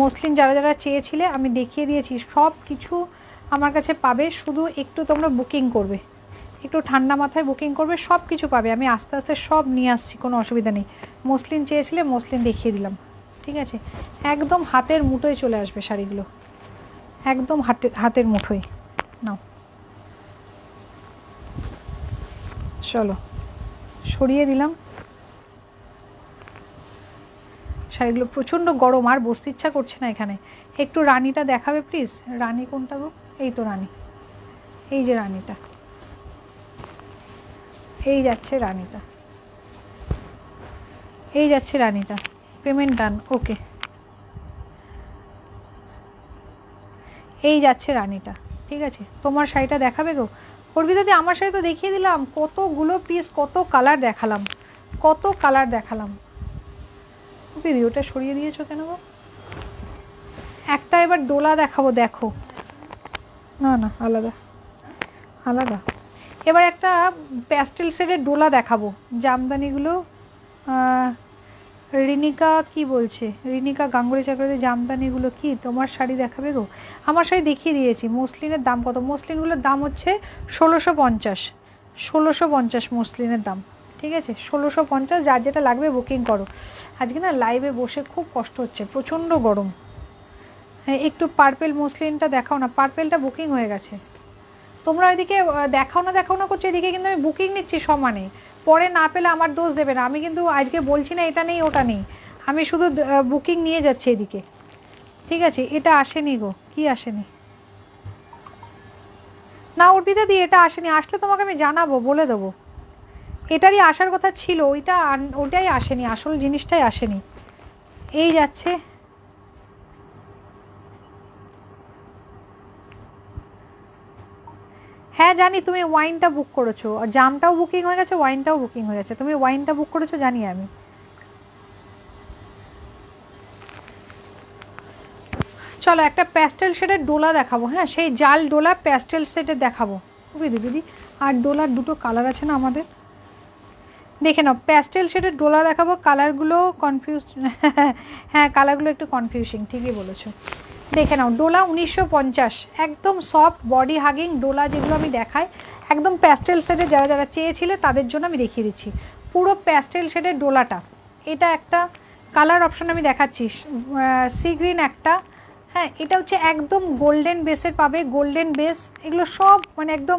মসলিন যারা যারা চেয়েছিলে আমি দেখিয়ে দিয়েছি, সব কিছু আমার কাছে পাবে, শুধু একটু তোমরা বুকিং করবে, একটু ঠান্ডা মাথায় বুকিং করবে, সব কিছু পাবে। আমি আস্তে আস্তে সব নিয়ে আসছি, কোনো অসুবিধা নেই। মসলিন চেয়েছিলে মসলিন দেখিয়ে দিলাম, ঠিক আছে। একদম হাতের মুঠোয় চলে আসবে শাড়িগুলো, একদম হাতের মুঠোয় নাও। চলো সরিয়ে দিলাম। শাড়িগুলো প্রচণ্ড গরম আর বসতে ইচ্ছা করছে না এখানে। একটু রানীটা দেখাবে প্লিজ? রানী কোনটা গো? এই তো রানী, এই যে রানীটা, এই যাচ্ছে রানীটা, এই যাচ্ছে রানীটা। পেমেন্ট ডান, ওকে। এই যাচ্ছে রানীটা, ঠিক আছে। তোমার শাড়িটা দেখাবে গো করবি দাদি? আমার শাড়ি তো দেখিয়ে দিলাম, কতগুলো পিস কত কালার দেখালাম, কত কালার দেখালাম। দিদি ওটা সরিয়ে দিয়েছো কেন গো? একটা এবার ডোলা দেখাবো, দেখো না না আলাদা আলাদা। এবার একটা প্যাস্টেল শেডের ডোলা দেখাবো, জামদানিগুলো রিনিকা কি বলছে, রিনিকা গাঙ্গুলি চাকরিতে জামদানিগুলো কি তোমার শাড়ি দেখাবে গো? আমার শাড়ি দেখিয়ে দিয়েছি। মসলিনের দাম কত? মসলিনগুলোর দাম হচ্ছে 1650, 1650 মসলিনের দাম, ঠিক আছে 1650। যার যেটা লাগবে বুকিং করো। আজকে না লাইভে বসে খুব কষ্ট হচ্ছে, প্রচণ্ড গরম। হ্যাঁ একটু পার্পেল মসলিনটা দেখাও না, পার্পেলটা বুকিং হয়ে গেছে। তোমরা ওইদিকে দেখাও না দেখাও না করছো, এদিকে কিন্তু আমি বুকিং নিচ্ছি সমানে। পরে না পেলে আমার দোষ দেবে না, আমি কিন্তু আজকে বলছি না এটা নেই ওটা নেই, আমি শুধু বুকিং নিয়ে যাচ্ছি এদিকে, ঠিক আছে। এটা আসেনি গো, কি আসেনি না অর্পিতা দি? এটা আসেনি, আসলে তোমাকে আমি জানাবো, বলে দেবো। এটারই আসার কথা ছিল, ওটাই আসেনি, আসল জিনিসটাই আসেনি। এই যাচ্ছে, হ্যাঁ জানি তুমি ওয়াইনটা বুক করেছো, জামটাও বুকিং হয়ে গেছে, ওয়াইনটাও বুকিং হয়ে গেছে। তুমি ওয়াইনটা বুক করেছো জানি আমি। চলো একটা প্যাস্টেল শেডের ডোলা দেখাবো, হ্যাঁ সেই জাল ডোলা প্যাস্টেল শেডের দেখাবো। বুঝলি দিদি? আর ডোলার দুটো কালার আছে না আমাদের, দেখে নাও। প্যাস্টেল শেডের ডোলা দেখাবো, কালারগুলো কনফিউজ, হ্যাঁ কালারগুলো একটু কনফিউজিং, ঠিকই বলেছো। দেখে নাও ডোলা 1950, একদম সফট বডি হাগিং ডোলা, যেগুলো আমি দেখাই একদম প্যাস্টেল শেডে। যারা যারা চেয়েছিলে তাদের জন্য আমি দেখিয়ে দিচ্ছি পুরো প্যাস্টেল শেডের ডোলাটা। এটা একটা কালার অপশন আমি দেখাচ্ছি, সি গ্রিন একটা, হ্যাঁ এটা হচ্ছে একদম গোল্ডেন বেসের পাবে, গোল্ডেন বেস। এগুলো সব মানে একদম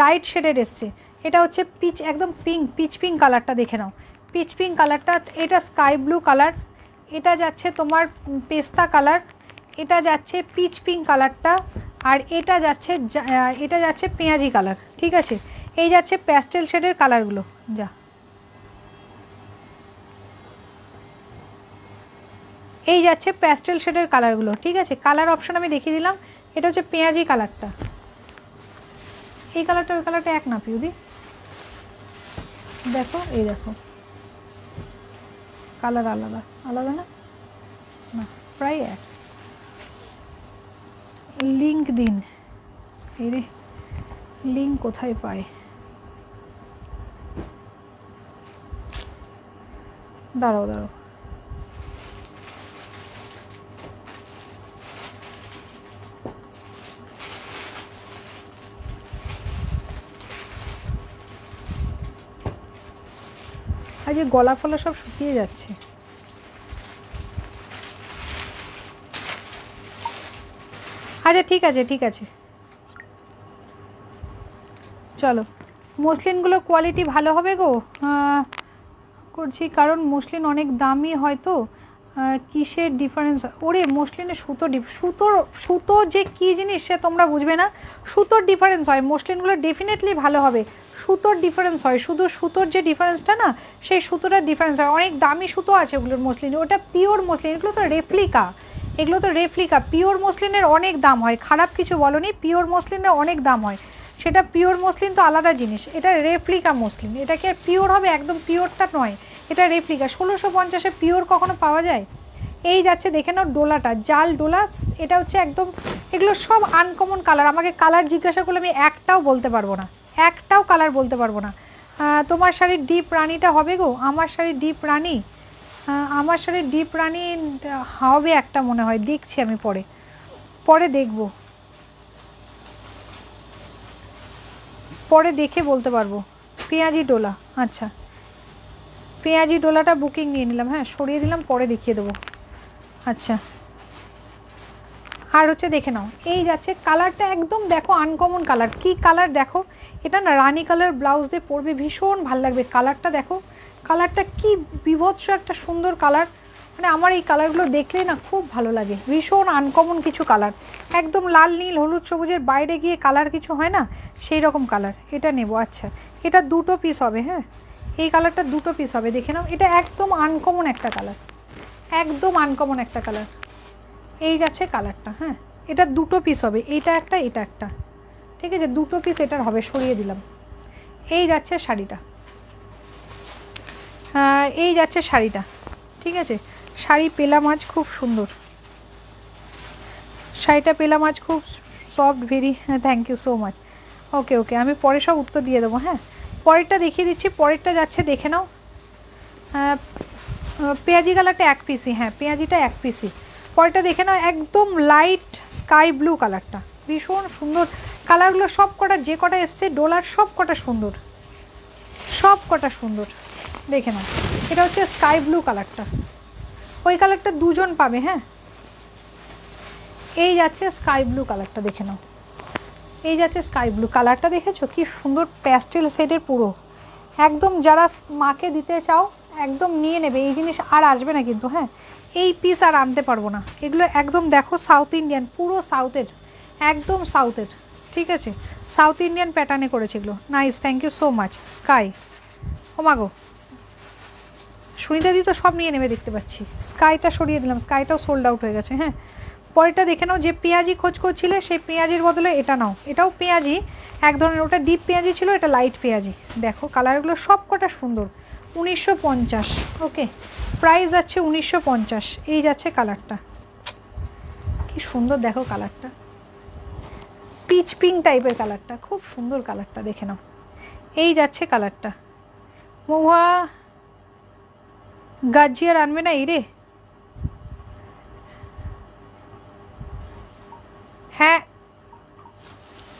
লাইট শেডের এসছে। এটা হচ্ছে পিচ, একদম পিঙ্ক, পিচ পিঙ্ক কালারটা দেখে নাও, পিচ পিঙ্ক কালারটা। এটা স্কাই ব্লু কালার, এটা যাচ্ছে তোমার পেস্তা কালার, এটা যাচ্ছে পিচ পিঙ্ক কালারটা, আর এটা যাচ্ছে পেঁয়াজি কালার, ঠিক আছে। এই যাচ্ছে প্যাস্টেল শেডের কালারগুলো, যা এই যাচ্ছে প্যাস্টেল শেডের কালারগুলো, ঠিক আছে। কালার অপশন আমি দেখিয়ে দিলাম। এটা হচ্ছে পেঁয়াজি কালারটা, এই কালারটা ওই কালারটা এক না পিউদি? দেখো এই দেখো কালার আলাদা আলাদা, না না প্রায় এক। লিঙ্ক দিন, এই রে লিঙ্ক কোথায় পায় দাঁড়াও দাঁড়াও। আজকে গলা ফলা সব শুকিয়ে যাচ্ছে। আচ্ছা ঠিক আছে ঠিক আছে, চলো। মসলিনগুলো কোয়ালিটি ভালো হবে গো করছি, কারণ মসলিন অনেক দামি হয় তো কিসের ডিফারেন্স? ওরে মসলিনে সুতো যে কী জিনিস সে তোমরা বুঝবে না। সুতোর ডিফারেন্স হয়, মসলিনগুলো ডেফিনেটলি ভালো হবে। সুতোর ডিফারেন্স হয়, শুধু সুতোর যে ডিফারেন্সটা না সেই সুতোটার ডিফারেন্স হয়। অনেক দামি সুতো আছে ওগুলোর মসলিন, ওটা পিওর মসলিন, এগুলো তো রেপ্লিকা, এগুলো তো রেপ্লিকা। পিওর মসলিনের অনেক দাম হয়, খারাপ কিছু বলনি, পিওর মসলিনের অনেক দাম হয়, সেটা পিওর মসলিন তো আলাদা জিনিস, এটা রেপ্লিকা মসলিন। এটা কি আর পিওর হবে? একদম পিওরটা নয়, এটা রেপ্লিকা। 1650-এ পিওর কখনো পাওয়া যায়? এই যাচ্ছে দেখে নাও ডোলাটা, জাল ডোলা, এটা হচ্ছে একদম, এগুলো সব আনকমন কালার। আমাকে কালার জিজ্ঞাসা করলে আমি একটাও বলতে পারবো না, একটাও কালার বলতে পারবো না। তোমার শাড়ির ডিপ রানিটা হবে গো, আমার শাড়ির ডিপ রানি, আমার শাড়ির ডিপ রানি হবে একটা মনে হয়, দেখছি আমি পরে পরে দেখব, পরে দেখে বলতে পারবো। পেঁয়াজি ডোলা, আচ্ছা পেঁয়াজি ডোলাটা বুকিং নিয়ে নিলাম, হ্যাঁ সরিয়ে দিলাম, পরে দেখিয়ে দেবো। আচ্ছা আর হচ্ছে দেখে নাও এই যাচ্ছে কালারটা, একদম দেখো আনকমন কালার, কি কালার দেখো, এটা না রানি কালার, ব্লাউজ দিয়ে পরবে ভীষণ ভালো লাগবে। কালারটা দেখো, কালারটা কি বিভৎস একটা সুন্দর কালার, মানে আমার এই কালারগুলো দেখলে না খুব ভালো লাগে, ভীষণ আনকমন কিছু কালার, একদম লাল নীল হলুদ সবুজের বাইরে গিয়ে কালার কিছু হয় না সেই রকম কালার। এটা নেব, আচ্ছা এটা দুটো পিস হবে, হ্যাঁ এই কালারটা দুটো পিস হবে, দেখে নাও এটা একদম আনকমন একটা কালার, একদম আনকমন একটা কালার। এই যাচ্ছে কালারটা, হ্যাঁ এটা দুটো পিস হবে, এইটা একটা এটা একটা, ঠিক আছে দুটো পিস এটার হবে, সরিয়ে দিলাম। এই যাচ্ছে শাড়িটা, এই যাচ্ছে শাড়িটা, ঠিক আছে শাড়ি পেলা মাছ খুব সুন্দর, শাড়িটা পেলা মাছ খুব সফট ভেরি, হ্যাঁ thank you so much, okay okay আমি পরে সব উত্তর দিয়ে দেবো। হ্যাঁ পরেরটা দেখিয়ে দিচ্ছি, পরেরটা যাচ্ছে দেখে নাও পেঁয়াজি কালারটা এক পিসি, হ্যাঁ পেঁয়াজিটা এক পিসি। পরেরটা দেখে নাও একদম লাইট স্কাই ব্লু কালারটা, ভীষণ সুন্দর কালারগুলো সব কটা, যে কটা এসছে ডোলার সব কটা সুন্দর, সব কটা সুন্দর, দেখে নাও এটা হচ্ছে স্কাই ব্লু কালারটা, ওই কালারটা দুজন পাবে, হ্যাঁ এই যাচ্ছে স্কাই ব্লু কালারটা, দেখে নাও এই যাচ্ছে স্কাই ব্লু কালারটা, দেখেছো কি সুন্দর প্যাস্টেল শেডের পুরো, একদম যারা মাকে দিতে চাও একদম নিয়ে নেবে, এই জিনিস আর আসবে না কিন্তু, হ্যাঁ এই পিস আর আনতে পারবো না, এগুলো একদম দেখো সাউথ ইন্ডিয়ান, পুরো সাউথের, একদম সাউথের, ঠিক আছে সাউথ ইন্ডিয়ান প্যাটার্নে করেছে এগুলো, nice thank you so much. Sky ওমাগো সুনিতাদি তো সব নিয়ে নেবে দেখতে পাচ্ছি, স্কাইটা সরিয়ে দিলাম, স্কাইটাও সোল্ড আউট হয়ে গেছে। হ্যাঁ পরেরটা দেখে নাও, যে পেঁয়াজি খোঁজ করছিলে সেই পেঁয়াজির বদলে এটা নাও, এটাও পেঁয়াজি এক ধরনের, ওটা ডিপ পেঁয়াজি ছিল, এটা লাইট পেঁয়াজি, দেখো কালারগুলো সব কটা সুন্দর। 1950, ওকে প্রাইস আছে 1950। এই যাচ্ছে কালারটা, কি সুন্দর দেখো কালারটা, পিচ পিঙ্ক টাইপের কালারটা, খুব সুন্দর কালারটা, দেখে নাও এই যাচ্ছে কালারটা। মহুয়া গাজিয়ার আনবে না এই রে, হ্যাঁ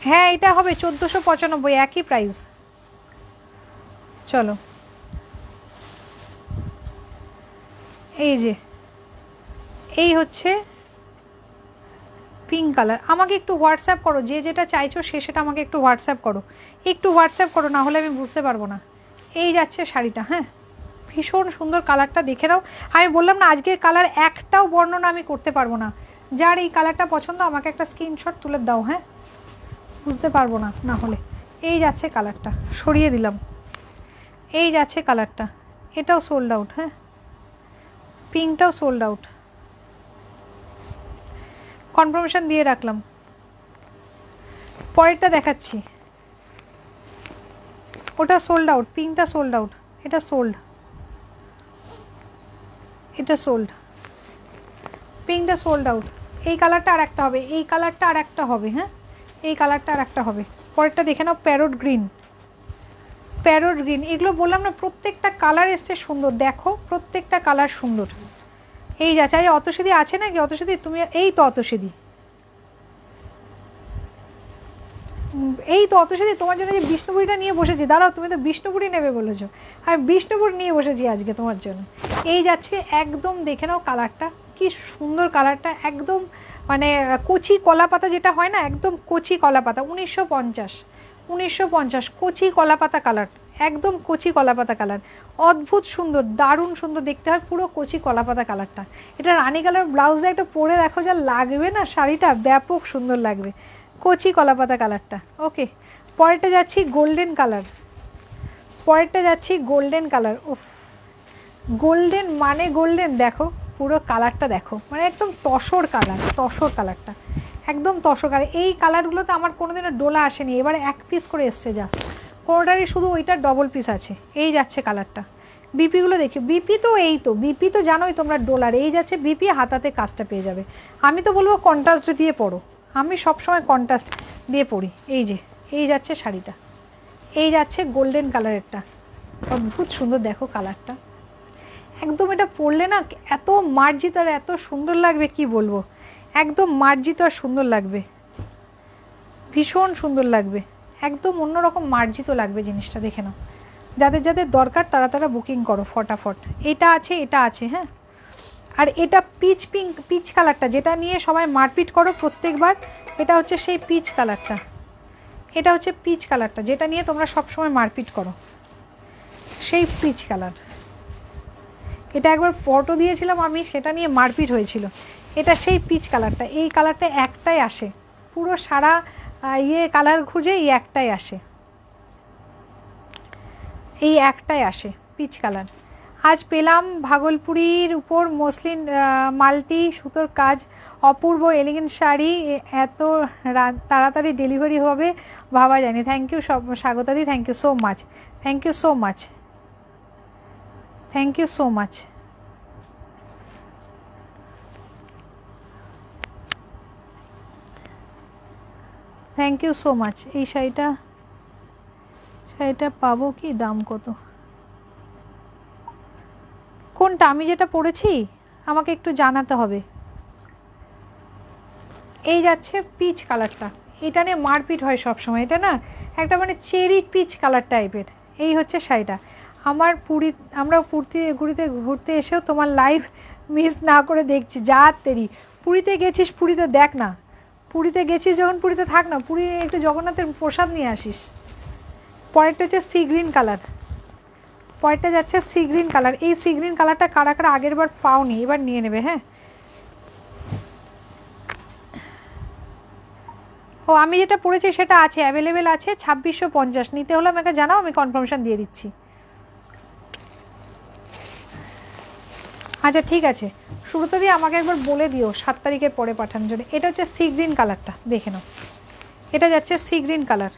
হ্যাঁ এটা হবে 1495, একই প্রাইস। চলো এই যে এই হচ্ছে পিঙ্ক কালার, আমাকে একটু হোয়াটসঅ্যাপ করো, যে যেটা চাইছো সে সেটা আমাকে একটু হোয়াটসঅ্যাপ করো, একটু হোয়াটসঅ্যাপ করো, না হলে আমি বুঝতে পারবো না। এই যাচ্ছে শাড়িটা, হ্যাঁ ভীষণ সুন্দর কালারটা, দেখে নাও। আমি বললাম না আজকের কালার একটাও বর্ণনা আমি করতে পারবো না, যার এই কালারটা পছন্দ আমাকে একটা স্ক্রিনশট তুলে দাও, হ্যাঁ বুঝতে পারবো না না হলে। এই যাচ্ছে কালারটা, সরিয়ে দিলাম, এই যাচ্ছে কালারটা, এটাও সোল্ড আউট, হ্যাঁ পিঙ্কটাও সোল্ড আউট, কনফার্মেশন দিয়ে রাখলাম। পরেরটা দেখাচ্ছি, ওটা সোল্ড আউট, পিঙ্কটা সোল্ড আউট, এটা সোল্ড, এটা সোল্ড, পিঙ্কটা সোল্ড আউট। এই কালারটা আর একটা হবে, এই কালারটা আর একটা হবে, হ্যাঁ এই কালারটা আর একটা হবে। পরেরটা দেখে নাও প্যারট গ্রিন, প্যারট গ্রিন, এগুলো বললাম না প্রত্যেকটা কালার এসছে সুন্দর, দেখো প্রত্যেকটা কালার সুন্দর। এই যাচ্ছে, এই অতসেদি আছে নাকি? অতসেদি তুমি, এই তো অতসেদি, এই তো অতসেদি তোমার জন্য যে বিষ্ণুপুরিটা নিয়ে বসেছি, দাঁড়াও তুমি তো বিষ্ণুপুরি নেবে বলেছো, আমি বিষ্ণুপুর নিয়ে বসেছি আজকে তোমার জন্য। এই যাচ্ছে একদম, দেখে নাও কালারটা কি সুন্দর, কালারটা একদম মানে কচি কলা পাতা যেটা হয় না, একদম কচি কলা পাতা, 1950, কচি কলা পাতা কালার, एकदम कोची कलापाता कलर अद्भुत सुंदर दारुण सुंदर देखते हैं पुरो कोची कलापाता कलर। एटा रानी कलर ब्लाउज दिए एक परे देखो जा लागे ना शाड़ीटा व्यापक सुंदर लागे कोची कलापाता कलर। ओके परेरटा जाच्छी गोल्डेन कलर, परेरटा जाच्छी गोल्डेन कलर। उफ गोल्डेन माने गोल्डेन देखो पुरो कलरटा देखो माने एकदम तसर कलर, तसर कलरटा एकदम तसर कलर। ये कलरगुलो तो आमार कोनोदिनो डोला आसेनि, एबारे एक पिस करे एसेछे जास्ट कोर्डारे शुधु ओइटार डबल पिस आछे। एई जाच्छे कलरटा बीपीगुलो देखियो बीपी तो यही तो बीपी तो जानोई तोमरा डोलार एई जाच्छे बीपी हाताते काजटा पेये जाबे। आमी तो बोलबो कन्ट्रास्ट दिये पड़ो, आमी सब समय कन्ट्रास्ट दिये पड़ी। एई जे एई जाच्छे शाड़ीटा, एई जाच्छे गोल्डेन कालारेरटा अद्भुत सुंदर देखो कालारटा एकदम एटा पड़ले ना एत मार्जित और एत सुंदर लागबे कि बोलबो एकदम मार्जित और सुंदर लागबे भीषण सुंदर लागबे एकदम अन्य रकम मार्जित लागबे जिनिसटा देखे नाओ। जादेर जादेर दरकार तारा तारा बुकिंग करो फटाफट। एटा आछे हाँ और एटा पीच पिंक पीच कालारटा जेटा निये सबाई मारपिट करो प्रत्येकबार। एटा होच्छे सेई पीच कालारटा, एटा होच्छे पीच कालारटा जेटा निये तोमरा सब समय मारपिट करो सेई पीच कालार। एटा एकबार फटो दियेछिलाम आमी सेटा निये मारपिट हयेछिलो। एटा सेई पीच कालारटा, एई कालारटा एकटाई आसे पुरो सारा ये कलर खुजे एकटाई आसे, এই একটাই আসে পিচ কালার। আজ পেলাম ভাগলপুরির উপর মসলিন মাল্টি সুতোর কাজ অপূর্ব এলিগেন্ট শাড়ি, এত তাড়াতাড়ি ডেলিভারি হবে ভাবা যায়নি। থ্যাংক ইউ সব স্বাগতাদি, thank you so much, thank you so much, thank you so much. Thank you so much. এই শাড়িটা এটা পাবো কি দাম কত কোনটা আমি যেটা পড়েছি আমাকে একটু জানাতে হবে। এই যাচ্ছে পিচ কালারটা, এটা নিয়ে মারপিট হয় সব সময় এটা না একটা মানে চেরি পিচ কালার টাইপের। এই হচ্ছে শাড়িটা আমার পুরি আমরা পুরতে ঘুরিতে ঘুরতে এসেও তোমার লাইভ মিস না করে দেখছি। যা তেরি পুরিতে গেছিস পুরিতে দেখ না, পুরিতে গেছিস যখন পুরিতে থাক না, পুরি একটু জগন্নাথের প্রসাদ নিয়ে আসিস। পরেরটা হচ্ছে সি গ্রিন কালার, পরেরটা যাচ্ছে সি গ্রিন কালার। এই সি গ্রিন কালারটা কারা কারা আগের বার পাওনি এবার নিয়ে নেবে হ্যাঁ। ও আমি যেটা পড়েছি সেটা আছে অ্যাভেলেবেল আছে 2650 নিতে হলে আমাকে জানাও আমি কনফার্মেশন দিয়ে দিচ্ছি। আচ্ছা ঠিক আছে শুরুতে দিয়ে আমাকে একবার বলে দিও 7 তারিখের পরে পাঠানোর জন্য। এটা হচ্ছে সি গ্রিন কালারটা দেখে নাও, এটা যাচ্ছে সি গ্রিন কালার।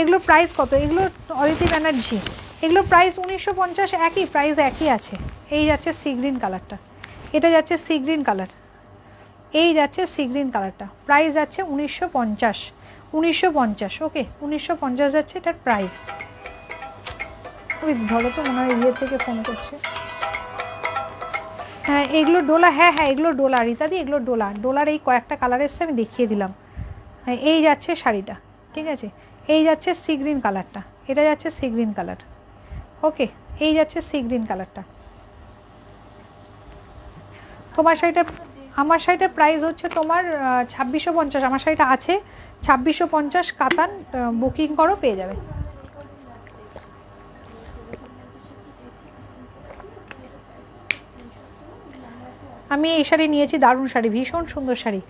এগুলো প্রাইস কত? এগুলো অদিতি ব্যানার্জি, এগুলো প্রাইস 1950 একই প্রাইস একই আছে। এই যাচ্ছে সি গ্রিন কালারটা, এটা যাচ্ছে সি গ্রিন কালার, এই যাচ্ছে সি গ্রিন কালারটা প্রাইস আছে 1950। ওকে 1950 যাচ্ছে এটার প্রাইস। ওই ধরো তো মনে হয় ইয়ে থেকে ফোন করছে। হ্যাঁ এগুলো ডোলা, হ্যাঁ হ্যাঁ এগুলো ডোলা রীতাদি, এগুলো ডোলা। ডোলার এই কয়েকটা কালার এসছে আমি দেখিয়ে দিলাম। এই যাচ্ছে শাড়িটা ঠিক আছে, এই যাচ্ছে সি গ্রিন কালারটা, এটা যাচ্ছে সি গ্রিন কালার। ওকে এই যাচ্ছে সি গ্রিন কালারটা। তোমার শাড়িটা আমার শাড়িটা প্রাইস হচ্ছে তোমার 2650, আমার শাড়িটা আছে 2650 কাতান, বুকিং করো পেয়ে যাবে। আমি এই শাড়ি নিয়েছি দারুণ শাড়ি ভীষণ সুন্দর শাড়ি।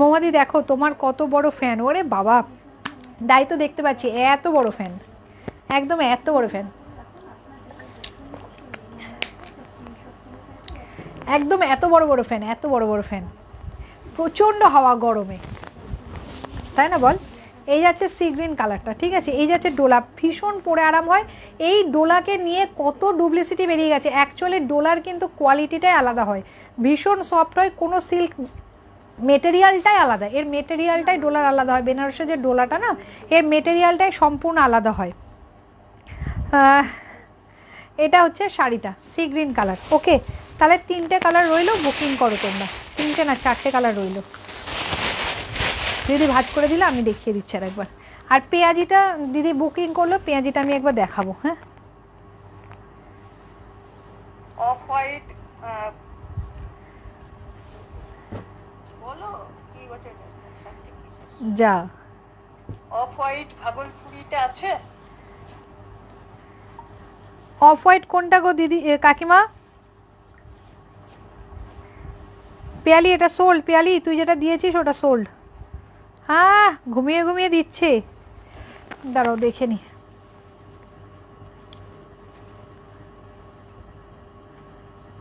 মোমাদি দেখো তোমার কত বড় ফ্যান, ওরে বাবা দাই তো দেখতে পাচ্ছি এত বড় ফ্যান একদম এত বড় ফ্যান একদম এত বড় ফ্যান প্রচণ্ড হাওয়া গরমে তাই না বল। এই যাচ্ছে সি গ্রিন কালারটা ঠিক আছে, এই যাচ্ছে ডোলা ভীষণ পরে আরাম হয়। এই ডোলাকে নিয়ে কত ডুপ্লিসিটি বেরিয়ে গেছে অ্যাকচুয়ালি। ডোলার কিন্তু কোয়ালিটিটাই আলাদা হয়, ভীষণ সফট হয়, কোনো সিল্ক মেটেরিয়ালটাই আলাদা, এর মেটেরিয়ালটাই ডোলার আলাদা হয়। বেনারসের যে ডোলাটা না এর মেটেরিয়ালটাই সম্পূর্ণ আলাদা হয়। এটা হচ্ছে শাড়িটা সি গ্রিন কালার। ওকে তাহলে 3টে কালার রইলো বুকিং করো তোমরা, 3টে না 4টে কালার রইলো। দিদি ভাজ করে দিলে আমি দেখিয়ে দিচ্ছি আর একবার। আর পেঁয়াজিটা দিদি বুকিং করলো, পেঁয়াজিটা আমি একবার দেখাবো হ্যাঁ। অফ হোয়াইট जा অফ হোয়াইট ভাগলপুরিটা আছে অফ হোয়াইট কোনটা গো দিদি কাকিমা? পেয়ালি, এটা সোল্ড। পেয়ালি তুই যেটা দিয়েছিস ওটা সোল্ড। হ্যাঁ ঘুমিয়ে ঘুমিয়ে দিচ্ছে, দাঁড়াও দেখে নি।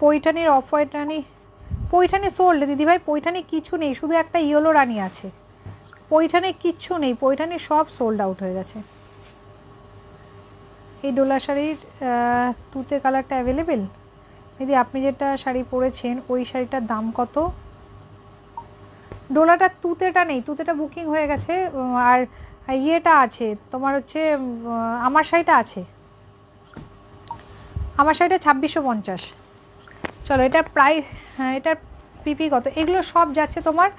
পৈঠানির অফ হোয়াইট রানী, পৈঠানি সোল্ড দিদি ভাই, পৈঠানি কিছু নেই, শুধু একটা ইয়েলো রানী আছে, পৈঠানি কিচ্ছু নেই, পৈঠানি সব সোল্ড আউট হয়ে গেছে। এই ডোলা শাড়ির তুতে কালারটা অ্যাভেলেবেল দিদি? আপনি যেটা শাড়ি পরেছেন ওই শাড়িটার দাম কত? ডোলাটা তুতেটা নেই, তুতেটা বুকিং হয়ে গেছে, আর ইয়েটা আছে তোমার হচ্ছে আমার শাড়িটা আছে, আমার শাড়িটা 2650। চলো এটার প্রাইস, এটার পিপি কত? এগুলো সব যাচ্ছে তোমার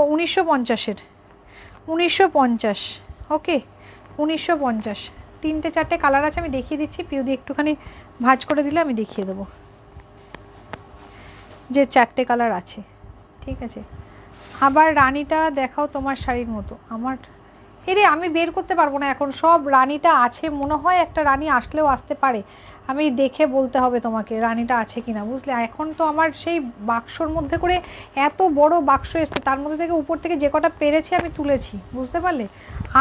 1950-এর, 1950। ওকে 1950। তিনটে চারটে কালার আছে, আমি দেখিয়ে দিচ্ছি। পিউদি একটুখানি ভাঁজ করে দিলে আমি দেখিয়ে দেবো যে চারটে কালার আছে। ঠিক আছে, আবার রানীটা দেখাও তোমার শাড়ির মতো। আমার এরে আমি বের করতে পারবো না এখন, সব রানীটা আছে মনে হয়, একটা রানী আসলেও আসতে পারে, আমি দেখে বলতে হবে তোমাকে রানীটা আছে কিনা, বুঝলে? এখন তো আমার সেই বাক্সর মধ্যে করে এত বড় বাক্স এসছে, তার মধ্যে থেকে উপর থেকে যে কটা পেরেছি আমি তুলেছি, বুঝতে পারলে?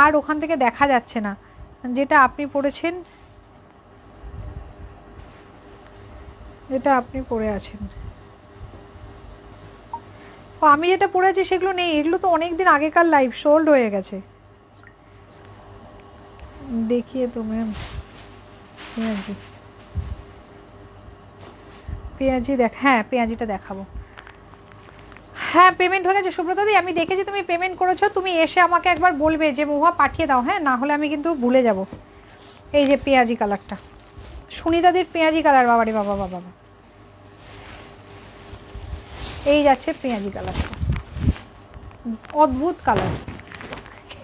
আর ওখান থেকে দেখা যাচ্ছে না। যেটা আপনি পরেছেন, যেটা আপনি পরে আছেন, ও আমি যেটা পরে আছি সেগুলো নেই, এগুলো তো অনেকদিন আগেকার লাইভ, সোল্ড হয়ে গেছে। देखिए तो मैम पेंजी पेंजी देख, हाँ पेंजीटा देखो। हाँ पेमेंट हो गए सुब्रत दी, हमें देखे तुम पेमेंट करो, तुम एसे আমাকে একবার বলবে যে মহুয়া পাঠিয়ে দাও, হ্যাঁ না হলে আমি কিন্তু ভুলে যাব। এই যে পেঁয়াজি কালারটা, সুনিতাদির পেঁয়াজি কালার, বাবা রে বাবা বাবা, এই যাচ্ছে পেঁয়াজি কালারটা, অদ্ভুত কালার,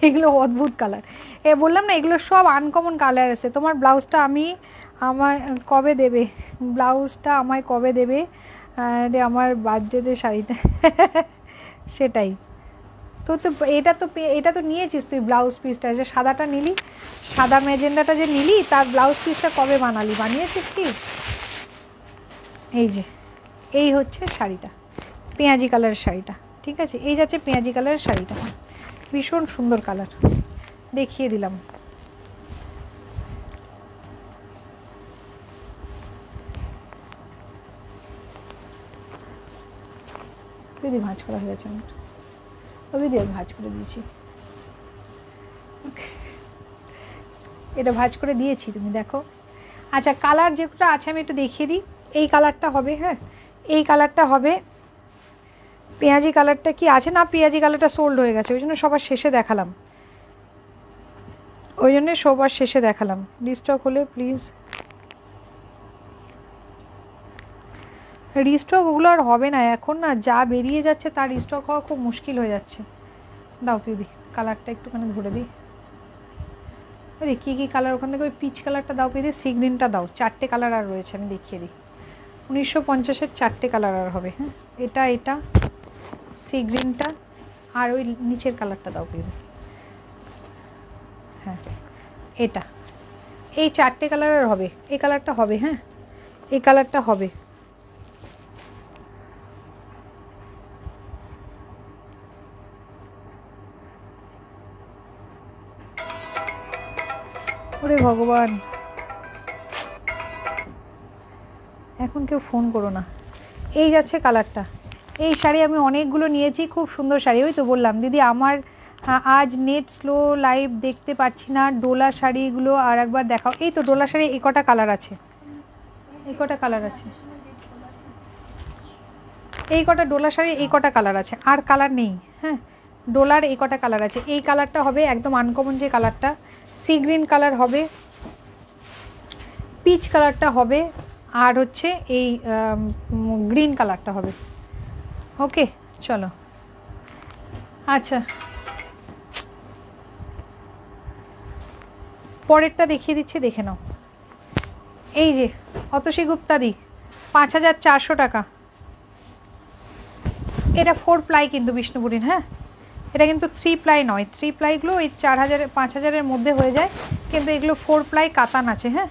এগুলো অদ্ভুত কালার। এ বললাম না এগুলো সব আনকমন কালার আছে। তোমার ব্লাউজটা আমার কবে দেবে? ব্লাউজটা আমায় কবে দেবে রে? আমার বার্থডেতে শাড়িটা, সেটাই তো, তো এটা তো নিয়েছিস তুই ব্লাউজ পিসটা, যে সাদাটা নিলি, সাদা ম্যাজেন্ডাটা যে নিলি, তার ব্লাউজ পিসটা কবে বানালি? বানিয়েছিস কি? এই যে এই হচ্ছে শাড়িটা, পেঁয়াজি কালারের শাড়িটা। ঠিক আছে, এই যাচ্ছে পেঁয়াজি কালারের শাড়িটা, ভীষণ সুন্দর কালার, দেখিয়ে দিলাম। দিদি ভাঁজ করা হয়ে গেছে, দিদি ভাঁজ করে দিয়েছি, এটা ভাঁজ করে দিয়েছি, তুমি দেখো। আচ্ছা কালার যেটা আছে আমি একটু দেখিয়ে দিই। এই কালারটা হবে, হ্যাঁ এই কালারটা হবে, পেঁয়াজি কালারটা কি আছে? না পেঁয়াজি কালারটা সোল্ড হয়ে গেছে, ওই জন্য সবার শেষে দেখালাম, ওই জন্য সবার শেষে দেখালাম। রিস্টক হলে প্লিজ, রিস্টক ওগুলো আর হবে না এখন, না যা বেরিয়ে যাচ্ছে তার রিস্টক হওয়া খুব মুশকিল হয়ে যাচ্ছে। দাও পিউদি কালারটা একটুখানি ধরে দিই, ওই কী কী কালার ওখান থেকে, ওই পিচ কালারটা দাও পিউদি, সি গ্রিনটা দাও, চারটে কালার আর রয়েছে, আমি দেখিয়ে দিই। 1950-এর চারটে কালার আর হবে, হ্যাঁ এটা এটা সি গ্রিনটা আর ওই নিচের কালারটা দাও পিউদি, হ্যাঁ এটা, এই চারটে কালার আর হবে, এই কালারটা হবে, হ্যাঁ এই কালারটা হবে। ওরে ভগবান, এখন কেউ ফোন করো না। এই যাচ্ছে কালারটা, এই শাড়ি আমি অনেকগুলো নিয়েছি, খুব সুন্দর শাড়ি। ওই তো বললাম দিদি আমার আজ নেট স্লো, লাইভ দেখতে পাচ্ছি না, ডোলা শাড়িগুলো আর একবার দেখাও। এই তো ডোলা শাড়ি, এই কটা কালার আছে, এই কটা কালার আছে, এই কটা ডোলা শাড়ি, এই কটা কালার আছে, আর কালার নেই, হ্যাঁ ডোলার এই কটা কালার আছে। এই কালারটা হবে একদম আনকমন যে কালারটা, সি গ্রিন কালার হবে, পিচ কালারটা হবে, আর হচ্ছে এই গ্রিন কালারটা হবে। ওকে চলো, আচ্ছা পরেরটা দেখিয়ে দিচ্ছি, দেখে নাও। এই যে অতসী গুপ্তাদি 5400 টাকা, এটা 4 প্লাই কিন্তু বিষ্ণুপুরীর, হ্যাঁ এটা কিন্তু 3 প্লাই নয়, 3 প্লাইগুলো এই 4000-5000-এর মধ্যে হয়ে যায়, কিন্তু এগুলো 4 প্লাই কাতান আছে, হ্যাঁ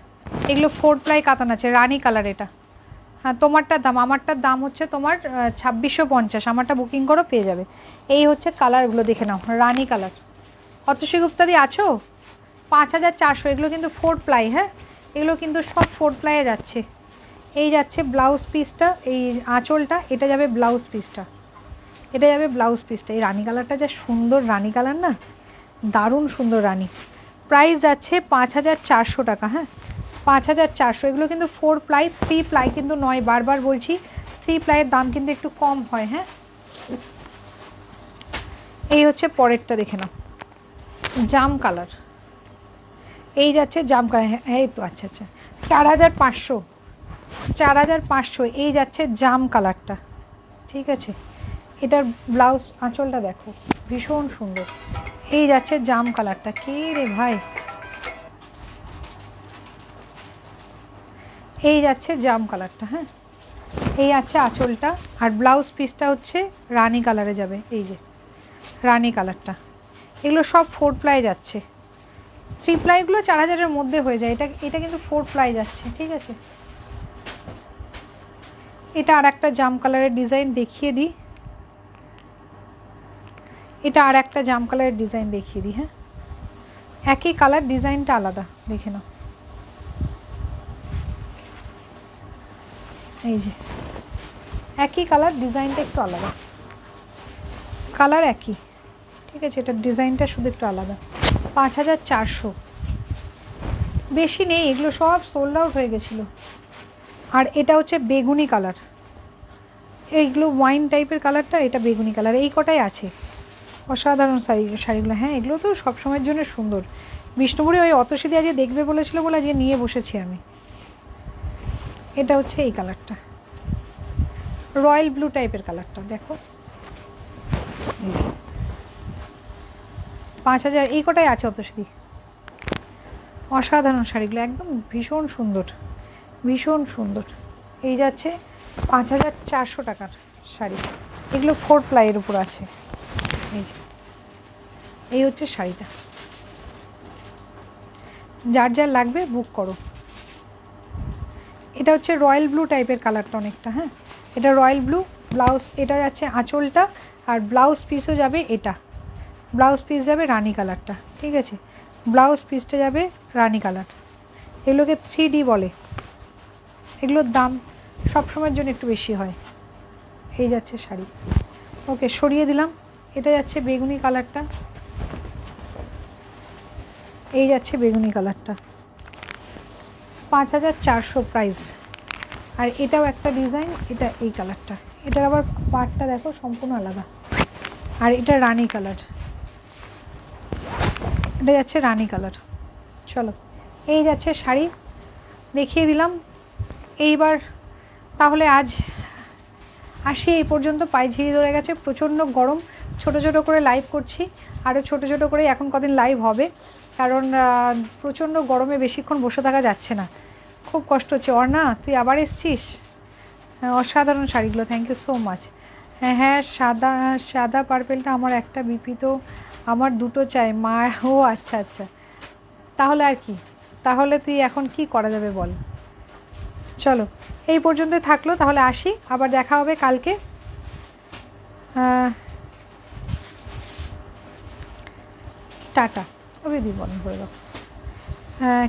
एगुलो फोर प्लाई कातान आछे रानी कलर एटा। हाँ तोमारटा दाम आमारटार दाम हच्छे तोमार 2650। आमारटा बुकिंग करो पेये जाबे। एई हच्छे कालारगुलो देखे नाओ रानी कलर। अतुषी गुप्ता दी आछो 5400। एगुलो किन्तु फोर प्लाई। हाँ एगुलो किन्तु सब फोर प्लाइए जाच्छे। এই যাচ্ছে ব্লাউজ পিসটা, এই আঁচলটা, এটা যাবে ব্লাউজ পিসটা, এটা যাবে ব্লাউজ পিসটা। এই রানী কালারটা যা সুন্দর, রানী কালার না, দারুণ সুন্দর রানী। প্রাইস যাচ্ছে 5400 টাকা। হ্যাঁ 5400। এগুলো কিন্তু ফোর প্লাই, থ্রি প্লাই কিন্তু নয়, বারবার বলছি থ্রি প্লাইয়ের দাম কিন্তু একটু কম হয়। হ্যাঁ এই হচ্ছে পরেরটা দেখে নাও, জাম কালার। এই যাচ্ছে জাম কালার। হ্যাঁ এই তো আচ্ছা আচ্ছা 4500। এই যাচ্ছে জাম কালারটা, ঠিক আছে। এটার ব্লাউজ আঁচলটা দেখো ভীষণ সুন্দর। এই যাচ্ছে জাম কালারটা, কে রে ভাই। এই যাচ্ছে জাম কালারটা। হ্যাঁ এই আছে আঁচলটা, আর ব্লাউজ পিসটা হচ্ছে রানী কালারে যাবে। এই যে রানী কালারটা। এগুলো সব ফোর প্লাই যাচ্ছে। থ্রি প্লাইগুলো 4000-এর মধ্যে হয়ে যায়। এটা এটা কিন্তু ফোর প্লাই যাচ্ছে, ঠিক আছে। এটা আর একটা জাম কালারের ডিজাইন দেখিয়ে দিই। এটা আর একটা জাম কালারের ডিজাইন দেখিয়ে দিই। হ্যাঁ একই কালার, ডিজাইনটা আলাদা, দেখে নাও। এই যে একই কালার, ডিজাইনটা একটু আলাদা। কালার একই, ঠিক আছে, এটা ডিজাইনটা শুধু একটু আলাদা। 5400। বেশি নেই, এগুলো সব সোল্ড আউট হয়ে গেছিলো। আর এটা হচ্ছে বেগুনি কালার। এইগুলো ওয়াইন টাইপের কালারটা, এটা বেগুনি কালার। এই কটাই আছে অসাধারণ শাড়িগুলো। হ্যাঁ এগুলো তো সবসময়ের জন্য সুন্দর। বিষ্ণুপুরে ওই অতসী দিয়ে আজকে দেখবে বলেছিল বলে আজকে নিয়ে বসেছি আমি। এটা হচ্ছে এই কালারটা, রয়্যাল ব্লু টাইপের কালারটা, দেখো 5000। এই কটাই আছে অতসী দি। অসাধারণ শাড়িগুলো, একদম ভীষণ সুন্দর, ভীষণ সুন্দর। এই যাচ্ছে 5400 টাকার শাড়ি। এগুলো ফোর প্লাইয়ের উপর আছে। এই যে এই হচ্ছে শাড়িটা। যার যার লাগবে বুক করো। এটা হচ্ছে রয়্যাল ব্লু টাইপের কালারটা অনেকটা। হ্যাঁ এটা রয়্যাল ব্লু ব্লাউজ, এটা যাচ্ছে আঁচলটা, আর ব্লাউজ পিসও যাবে এটা। ব্লাউজ পিস যাবে রানী কালারটা, ঠিক আছে। ব্লাউজ পিসটা যাবে রানী কালার। এগুলোকে 3D বলে। এগুলোর দাম সবসময়ের জন্য একটু বেশি হয়। এই যাচ্ছে শাড়ি, ওকে সরিয়ে দিলাম। এটা যাচ্ছে বেগুনি কালারটা, এই যাচ্ছে বেগুনি কালারটা। 5400 প্রাইস। আর এটাও একটা ডিজাইন, এটা এই কালারটা, এটার আবার পাটটা দেখো সম্পূর্ণ আলাদা। আর এটা রানী কালার, এটা যাচ্ছে রানী কালার। চলো এই যাচ্ছে শাড়ি, দেখিয়ে দিলাম। এইবার তাহলে আজ আসি এই পর্যন্ত। পায়ে ঝিঁড়ি ধরে গেছে, প্রচণ্ড গরম। ছোট ছোট করে লাইভ করছি, আরও ছোট ছোট করে এখন কদিন লাইভ হবে, কারণ প্রচণ্ড গরমে বেশিক্ষণ বসে থাকা যাচ্ছে না, খুব কষ্ট হচ্ছে। অর্ণা তুই আবার এসছিস, অসাধারণ শাড়িগুলো, থ্যাংক ইউ সো মাচ। হ্যাঁ হ্যাঁ সাদা সাদা পার্পেলটা আমার একটা বিপি, তো আমার দুটো চাই মা। ও আচ্ছা আচ্ছা, তাহলে আর কি, তাহলে তুই এখন কি করা যাবে বল। চলো এই পর্যন্ত থাকলো, তাহলে আসি, আবার দেখা হবে কালকে। টাটা। ওই দি বন্ধ করে দাও।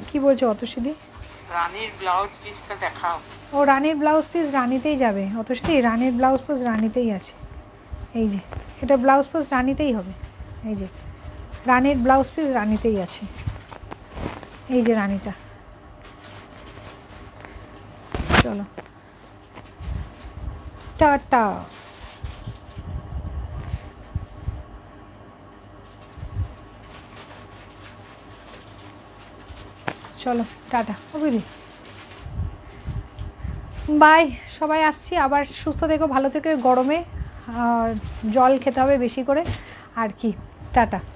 কি বলছো অতসীদি? রানীর ব্লাউজ পিসটা দেখাও। ও রানীর ব্লাউজ পিস রানীতেই যাবে অতসীদি, রানীর ব্লাউজ পিস রানীতেই আছে। এই যে এটা ব্লাউজ পিস রানীতেই হবে। এই যে রানীর ব্লাউজ পিস রানীতেই আছে। এই যে রানীটা। चलो टाटा। चलो टाटा ओबीदी बाय। সবাই আসছি আবার, সুস্থ থেকো, ভালো থেকো। গরমে জল খেতে হবে বেশি করে, আর কি। টাটা।